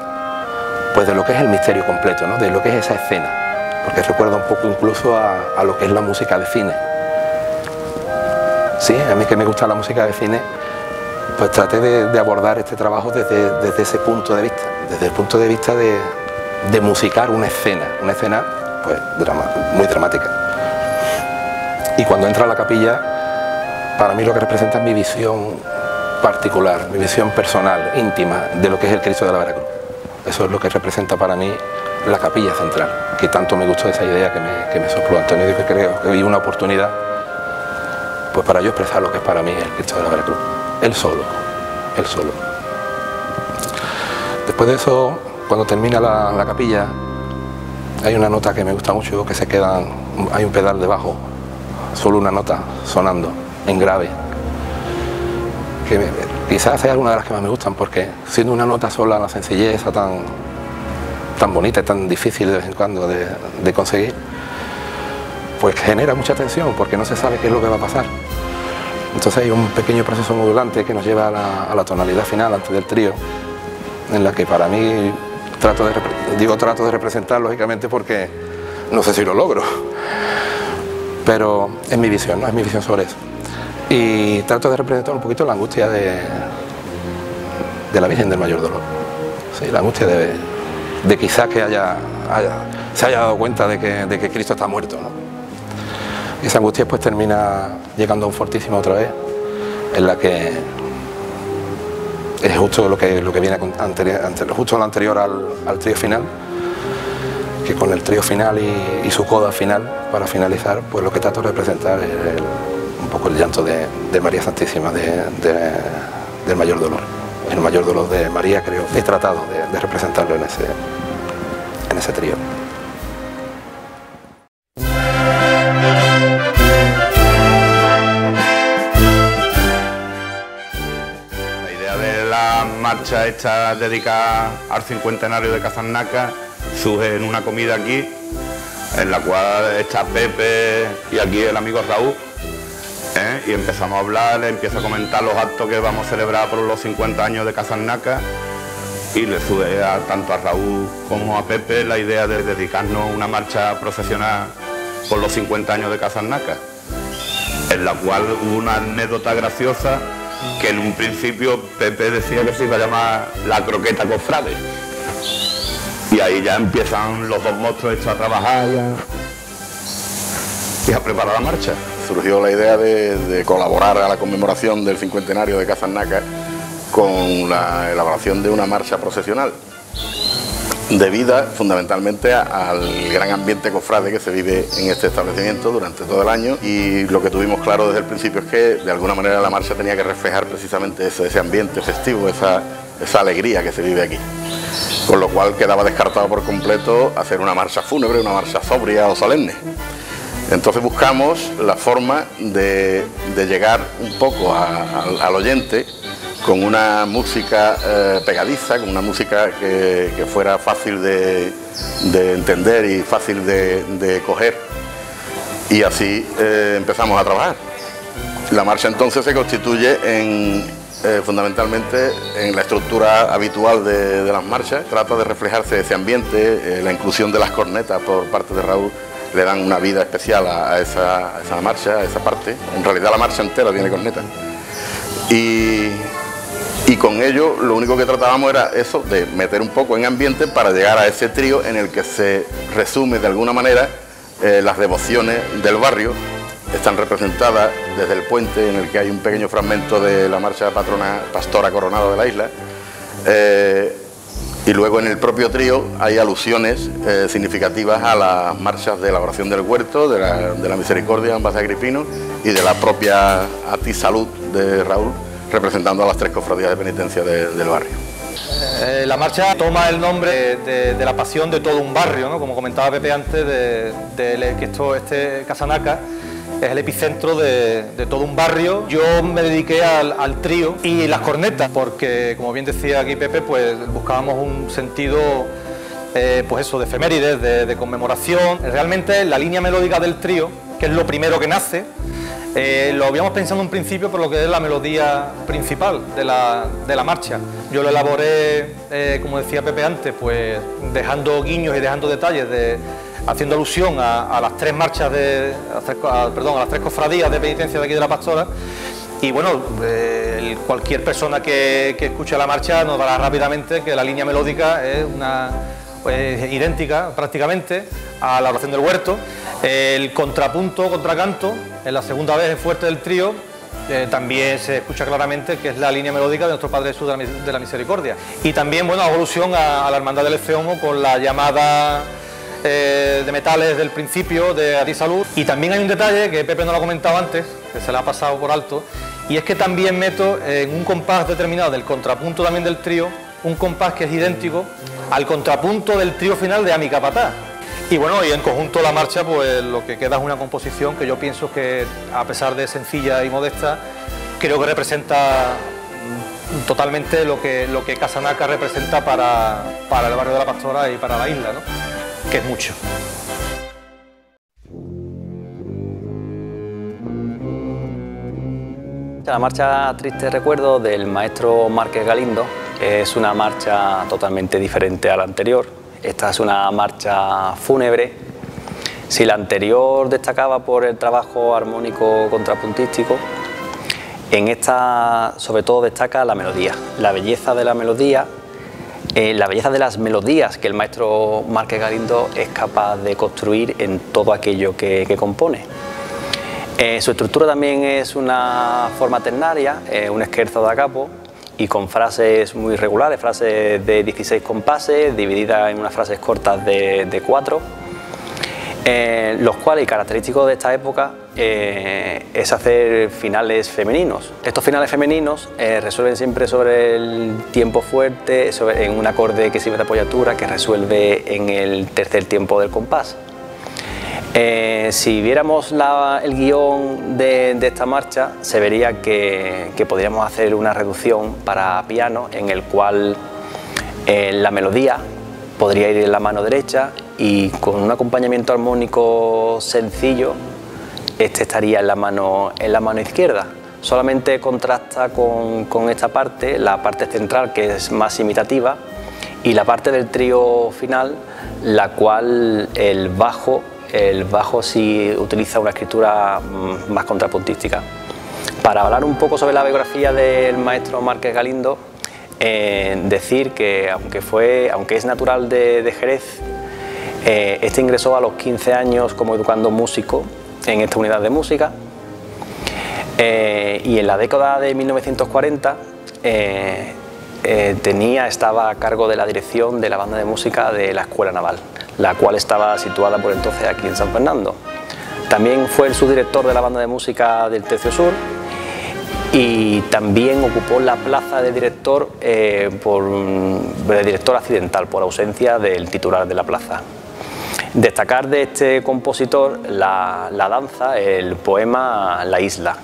pues de lo que es el misterio completo, ¿no?, de lo que es esa escena, porque recuerda un poco incluso a, a lo que es la música de cine. Sí, a mí que me gusta la música de cine, pues traté de, de abordar este trabajo desde, desde ese punto de vista, desde el punto de vista de, de musicar una escena, una escena pues drama, muy dramática. Y cuando entra a la capilla, para mí lo que representa es mi visión particular, mi visión personal, íntima, de lo que es el Cristo de la Veracruz. Eso es lo que representa para mí la capilla central, que tanto me gustó esa idea que me, que me sopló Antonio, que creo que vi una oportunidad pues para yo expresar lo que es para mí el Cristo de la Veracruz. Él solo, él solo. Después de eso, cuando termina la, la capilla, hay una nota que me gusta mucho, que se queda, hay un pedal debajo, solo una nota sonando, en grave, que me, quizás sea una de las que más me gustan, porque siendo una nota sola, la sencillez tan, tan bonita, tan difícil de vez en cuando de, de conseguir, pues genera mucha tensión porque no se sabe qué es lo que va a pasar. Entonces hay un pequeño proceso modulante que nos lleva a la, a la tonalidad final antes del trío, en la que para mí trato de, digo trato de representar lógicamente porque no sé si lo logro, pero es mi visión, ¿no? Es mi visión sobre eso. Y trato de representar un poquito la angustia de, de la Virgen del Mayor Dolor. Sí, la angustia de, de quizás que haya, haya, se haya dado cuenta de que, de que Cristo está muerto, ¿no? Esa angustia pues termina llegando a un fortísimo otra vez, en la que es justo lo que, lo que viene anterior, anterior, justo lo anterior al, al trío final, que con el trío final y, y su coda final, para finalizar, pues lo que trato de representar es el, un poco el llanto de, de María Santísima, de, de, del mayor dolor. El mayor dolor de María, creo, he tratado de, de representarlo en ese, en ese trío. Marcha esta dedicada al cincuentenario de Casa Naca surge en una comida aquí, en la cual está Pepe y aquí el amigo Raúl, ¿eh? Y empezamos a hablar, le empiezo a comentar los actos que vamos a celebrar por los cincuenta años de Casa Naca, y le surge a, tanto a Raúl como a Pepe la idea de dedicarnos una marcha procesional por los cincuenta años de Casa Naca, en la cual hubo una anécdota graciosa, que en un principio Pepe decía que se iba a llamar La Croqueta Cofrade. Y ahí ya empiezan los dos monstruos estos a trabajar y a preparar la marcha. Surgió la idea de, de colaborar a la conmemoración del cincuentenario de Casa Naca con la elaboración de una marcha procesional, debida fundamentalmente a, al gran ambiente cofrade que se vive en este establecimiento durante todo el año, y lo que tuvimos claro desde el principio es que de alguna manera la marcha tenía que reflejar precisamente eso, ese ambiente festivo, esa, esa alegría que se vive aquí, con lo cual quedaba descartado por completo hacer una marcha fúnebre, una marcha sobria o solemne. Entonces buscamos la forma de, de llegar un poco a, a, al oyente con una música eh, pegadiza, con una música que, que fuera fácil de, de entender y fácil de, de coger, y así eh, empezamos a trabajar. La marcha entonces se constituye en, eh, fundamentalmente en la estructura habitual de, de las marchas, trata de reflejarse ese ambiente, eh, la inclusión de las cornetas por parte de Raúl le dan una vida especial a, a, esa, a esa marcha, a esa parte, en realidad la marcha entera tiene cornetas. Y, y con ello lo único que tratábamos era eso, de meter un poco en ambiente para llegar a ese trío en el que se resume de alguna manera eh, las devociones del barrio. Están representadas desde el puente en el que hay un pequeño fragmento de la marcha patrona Pastora Coronada de la Isla, eh, y luego en el propio trío hay alusiones eh, significativas a las marchas de la Oración del Huerto, de la, de la Misericordia, ambas de Agripino, y de la propia A ti Salud de Raúl, representando a las tres cofradías de penitencia de, del barrio. Eh, la marcha toma el nombre de, de, de la pasión de todo un barrio, ¿no? Como comentaba Pepe antes, de, de que esto, este Casa Naca es el epicentro de, de todo un barrio. Yo me dediqué al, al trío y las cornetas, porque como bien decía aquí Pepe, pues buscábamos un sentido, eh, pues eso, de efemérides, de, de conmemoración. Realmente la línea melódica del trío, que es lo primero que nace, Eh, lo habíamos pensado en un principio por lo que es la melodía principal de la, de la marcha. Yo lo elaboré, eh, como decía Pepe antes, pues dejando guiños y dejando detalles, de, haciendo alusión a, a las tres marchas de, a, a, perdón, a las tres cofradías de penitencia de aquí de la Pastora. Y bueno, eh, cualquier persona que, que escuche la marcha nos dará rápidamente que la línea melódica es una, pues, idéntica prácticamente a la Oración del Huerto. El contrapunto, contracanto, en la segunda vez es fuerte del trío, eh, también se escucha claramente que es la línea melódica de nuestro Padre Jesús de la, de la Misericordia. Y también, bueno, hago alusión a, a la Hermandad del Efeomo con la llamada eh, de metales del principio de A ti Salud. Y también hay un detalle que Pepe no lo ha comentado antes, que se le ha pasado por alto, y es que también meto en un compás determinado del contrapunto también del trío, un compás que es idéntico al contrapunto del trío final de A mi Capataz. Y bueno, y en conjunto la marcha, pues lo que queda es una composición que yo pienso que, a pesar de sencilla y modesta, creo que representa totalmente lo que, lo que Casa Naca representa para, para el barrio de la Pastora y para la isla, ¿no? Que es mucho. La marcha Triste Recuerdo del maestro Márquez Galindo es una marcha totalmente diferente a la anterior. Esta es una marcha fúnebre. Si la anterior destacaba por el trabajo armónico contrapuntístico, en esta sobre todo destaca la melodía, la belleza de la melodía, eh, la belleza de las melodías que el maestro Márquez Galindo es capaz de construir en todo aquello que, que compone. Eh, su estructura también es una forma ternaria, eh, un scherzo da capo y con frases muy regulares, frases de dieciséis compases divididas en unas frases cortas de, de cuatro. Eh, los cuales, y característicos de esta época, eh, es hacer finales femeninos. Estos finales femeninos eh, resuelven siempre sobre el tiempo fuerte, sobre, en un acorde que sirve de apoyatura, que resuelve en el tercer tiempo del compás. Eh, si viéramos la, el guión de, de esta marcha, se vería que, que podríamos hacer una reducción para piano, en el cual eh, la melodía podría ir en la mano derecha y con un acompañamiento armónico sencillo, este estaría en la mano, en la mano izquierda. Solamente contrasta con, con esta parte, la parte central que es más imitativa y la parte del trío final, la cual el bajo, el bajo sí utiliza una escritura más contrapuntística. Para hablar un poco sobre la biografía del maestro Márquez Galindo, eh, decir que aunque, fue, aunque es natural de, de Jerez, Eh, este ingresó a los quince años como educando músico en esta unidad de música eh, y en la década de mil novecientos cuarenta eh, eh, tenía, estaba a cargo de la dirección de la banda de música de la Escuela Naval, la cual estaba situada por entonces aquí en San Fernando. También fue el subdirector de la banda de música del Tercio Sur y también ocupó la plaza de director, eh, por, de director accidental por ausencia del titular de la plaza. Destacar de este compositor la, la danza, el poema La Isla,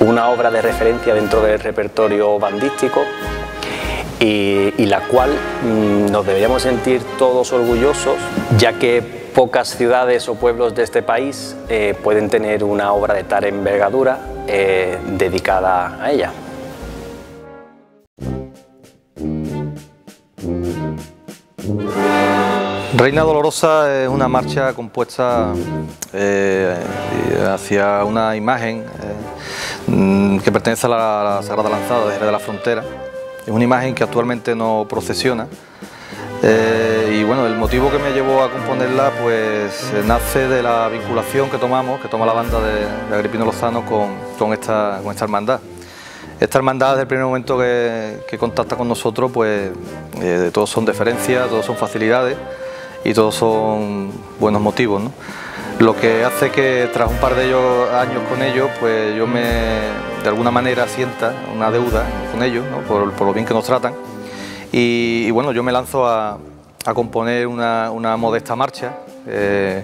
una obra de referencia dentro del repertorio bandístico y, y la cual mmm, nos deberíamos sentir todos orgullosos, ya que pocas ciudades o pueblos de este país eh, pueden tener una obra de tal envergadura eh, dedicada a ella. Reina Dolorosa es una marcha compuesta eh, hacia una imagen eh, que pertenece a la, la Sagrada Lanzada de Jerez de la Frontera. Es una imagen que actualmente no procesiona eh, y bueno, el motivo que me llevó a componerla pues nace de la vinculación que tomamos, que toma la banda de, de Agripino Lozano con, con, esta, con esta hermandad. Esta hermandad desde el primer momento que, que contacta con nosotros pues eh, todos son deferencias, todos son facilidades y todos son buenos motivos, ¿no? Lo que hace que tras un par de ellos, años con ellos, pues yo me, de alguna manera sienta una deuda con ellos, ¿no? por, por lo bien que nos tratan y, y bueno, yo me lanzo a, a componer una, una modesta marcha, eh,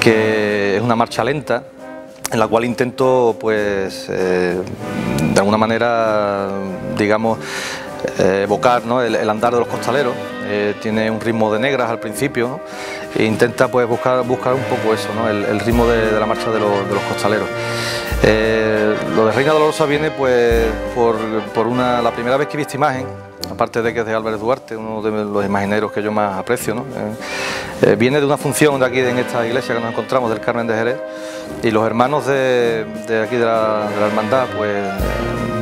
que es una marcha lenta, en la cual intento pues eh, de alguna manera, digamos, Eh, evocar, ¿no?, el, el andar de los costaleros. Eh, tiene un ritmo de negras al principio, ¿no?, e intenta pues buscar, buscar un poco eso, ¿no?, el, el ritmo de, de la marcha de los, de los costaleros. Eh, lo de Reina Dolorosa viene pues por, por una, la primera vez que vi esta imagen, aparte de que es de Álvarez Duarte, uno de los imagineros que yo más aprecio, ¿no? Eh, eh, viene de una función de aquí, en esta iglesia que nos encontramos, del Carmen de Jerez, y los hermanos de, de aquí de la, de la hermandad pues eh,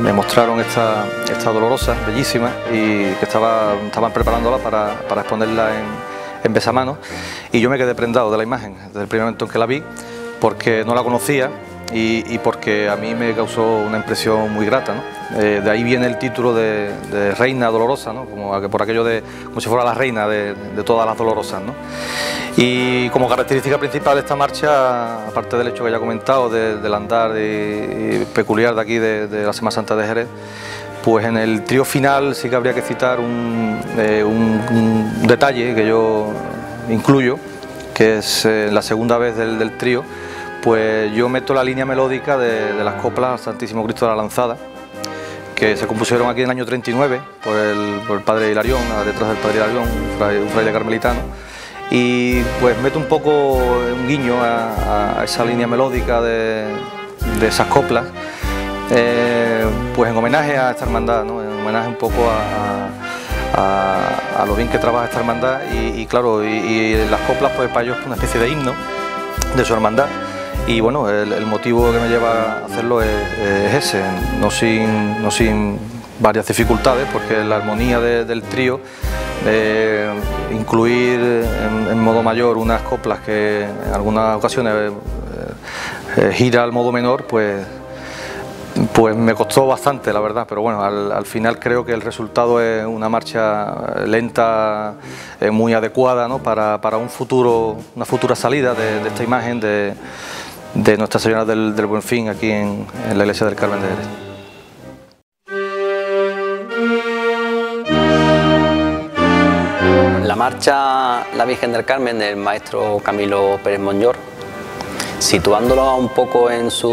me mostraron esta, esta dolorosa, bellísima, y que estaba, estaban preparándola para, para exponerla en, en besamanos, y yo me quedé prendado de la imagen desde el primer momento en que la vi, porque no la conocía y, y porque a mí me causó una impresión muy grata, ¿no? Eh, de ahí viene el título de, de Reina Dolorosa, ¿no?, como que por aquello de como si fuera la reina de, de todas las dolorosas, ¿no? Y como característica principal de esta marcha, aparte del hecho que ya he comentado de, del andar y, y peculiar de aquí de, de la Semana Santa de Jerez, pues en el trío final sí que habría que citar un, eh, un, un detalle que yo incluyo, que es eh, la segunda vez del, del trío, pues yo meto la línea melódica de, de las coplas Santísimo Cristo de la Lanzada, que se compusieron aquí en el año treinta y nueve por el, por el Padre Hilarión, detrás del Padre Hilarión, un fraile, un fraile carmelitano, y pues meto un poco un guiño a, a esa línea melódica de, de esas coplas, eh, pues en homenaje a esta hermandad, ¿no? En homenaje un poco a, a, a lo bien que trabaja esta hermandad y, y claro, y, y las coplas pues para ellos es una especie de himno de su hermandad. Y bueno, el, el motivo que me lleva a hacerlo es, es ese, no sin, no sin varias dificultades, porque la armonía de, del trío, eh, incluir en, en modo mayor unas coplas que en algunas ocasiones eh, eh, gira al modo menor, pues, pues me costó bastante, la verdad, pero bueno, al, al final creo que el resultado es una marcha lenta, eh, muy adecuada, ¿no? para, para un futuro, una futura salida de, de esta imagen de... de Nuestra Señora del, del Buen Fin aquí en, en la Iglesia del Carmen de Jerez. La marcha La Virgen del Carmen del maestro Camilo Pérez Monllor, situándolo un poco en su,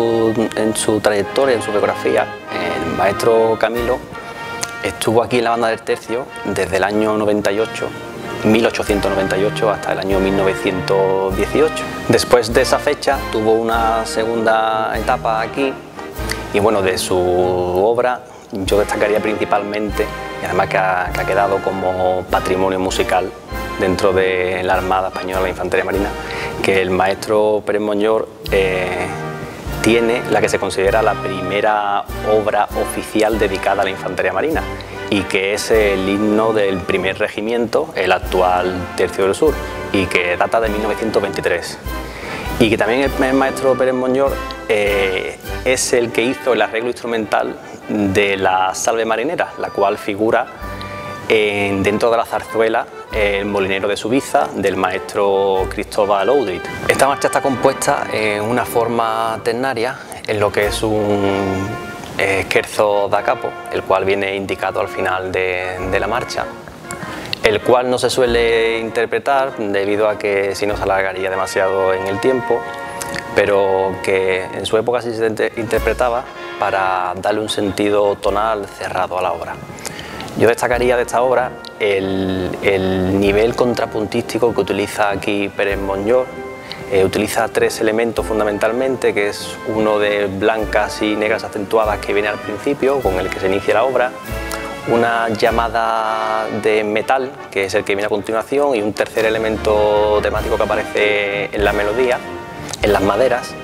en su trayectoria, en su biografía, el maestro Camilo estuvo aquí en la Banda del Tercio desde el año noventa y ocho. mil ochocientos noventa y ocho hasta el año mil novecientos dieciocho. Después de esa fecha tuvo una segunda etapa aquí y bueno, de su obra yo destacaría principalmente, y además que ha, que ha quedado como patrimonio musical dentro de la Armada Española, la Infantería Marina, que el maestro Pérez Monllor eh, tiene la que se considera la primera obra oficial dedicada a la Infantería Marina, y que es el himno del primer regimiento, el actual Tercio del Sur, y que data de mil novecientos veintitrés. Y que también el maestro Pérez Monllor eh, es el que hizo el arreglo instrumental de la Salve Marinera, la cual figura eh, dentro de la zarzuela El Molinero de Subiza, del maestro Cristóbal Oudrit. Esta marcha está compuesta en una forma ternaria, en lo que es un esquerzo da capo, el cual viene indicado al final de, de la marcha, el cual no se suele interpretar debido a que si no se alargaría demasiado en el tiempo, pero que en su época sí se interpretaba para darle un sentido tonal cerrado a la obra. Yo destacaría de esta obra el, el nivel contrapuntístico que utiliza aquí Pérez Monllor. Eh, utiliza tres elementos fundamentalmente, que es uno de blancas y negras acentuadas que viene al principio, con el que se inicia la obra, una llamada de metal, que es el que viene a continuación, y un tercer elemento temático que aparece en la melodía, en las maderas,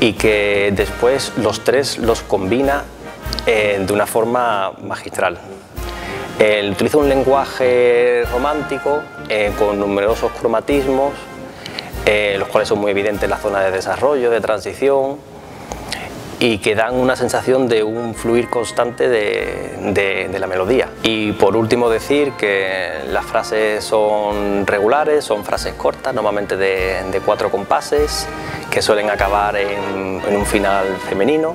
y que después los tres los combina eh, de una forma magistral. Eh, utiliza un lenguaje romántico eh, con numerosos cromatismos, Eh, los cuales son muy evidentes en la zona de desarrollo, de transición, y que dan una sensación de un fluir constante de, de, de la melodía. Y por último decir que las frases son regulares, son frases cortas, normalmente de, de cuatro compases, que suelen acabar en, en un final femenino.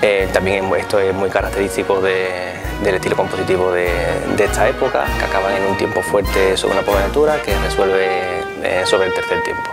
Eh, también esto es muy característico de, del estilo compositivo de, de esta época, que acaban en un tiempo fuerte sobre una poblatura que resuelve sobre el tercer tiempo.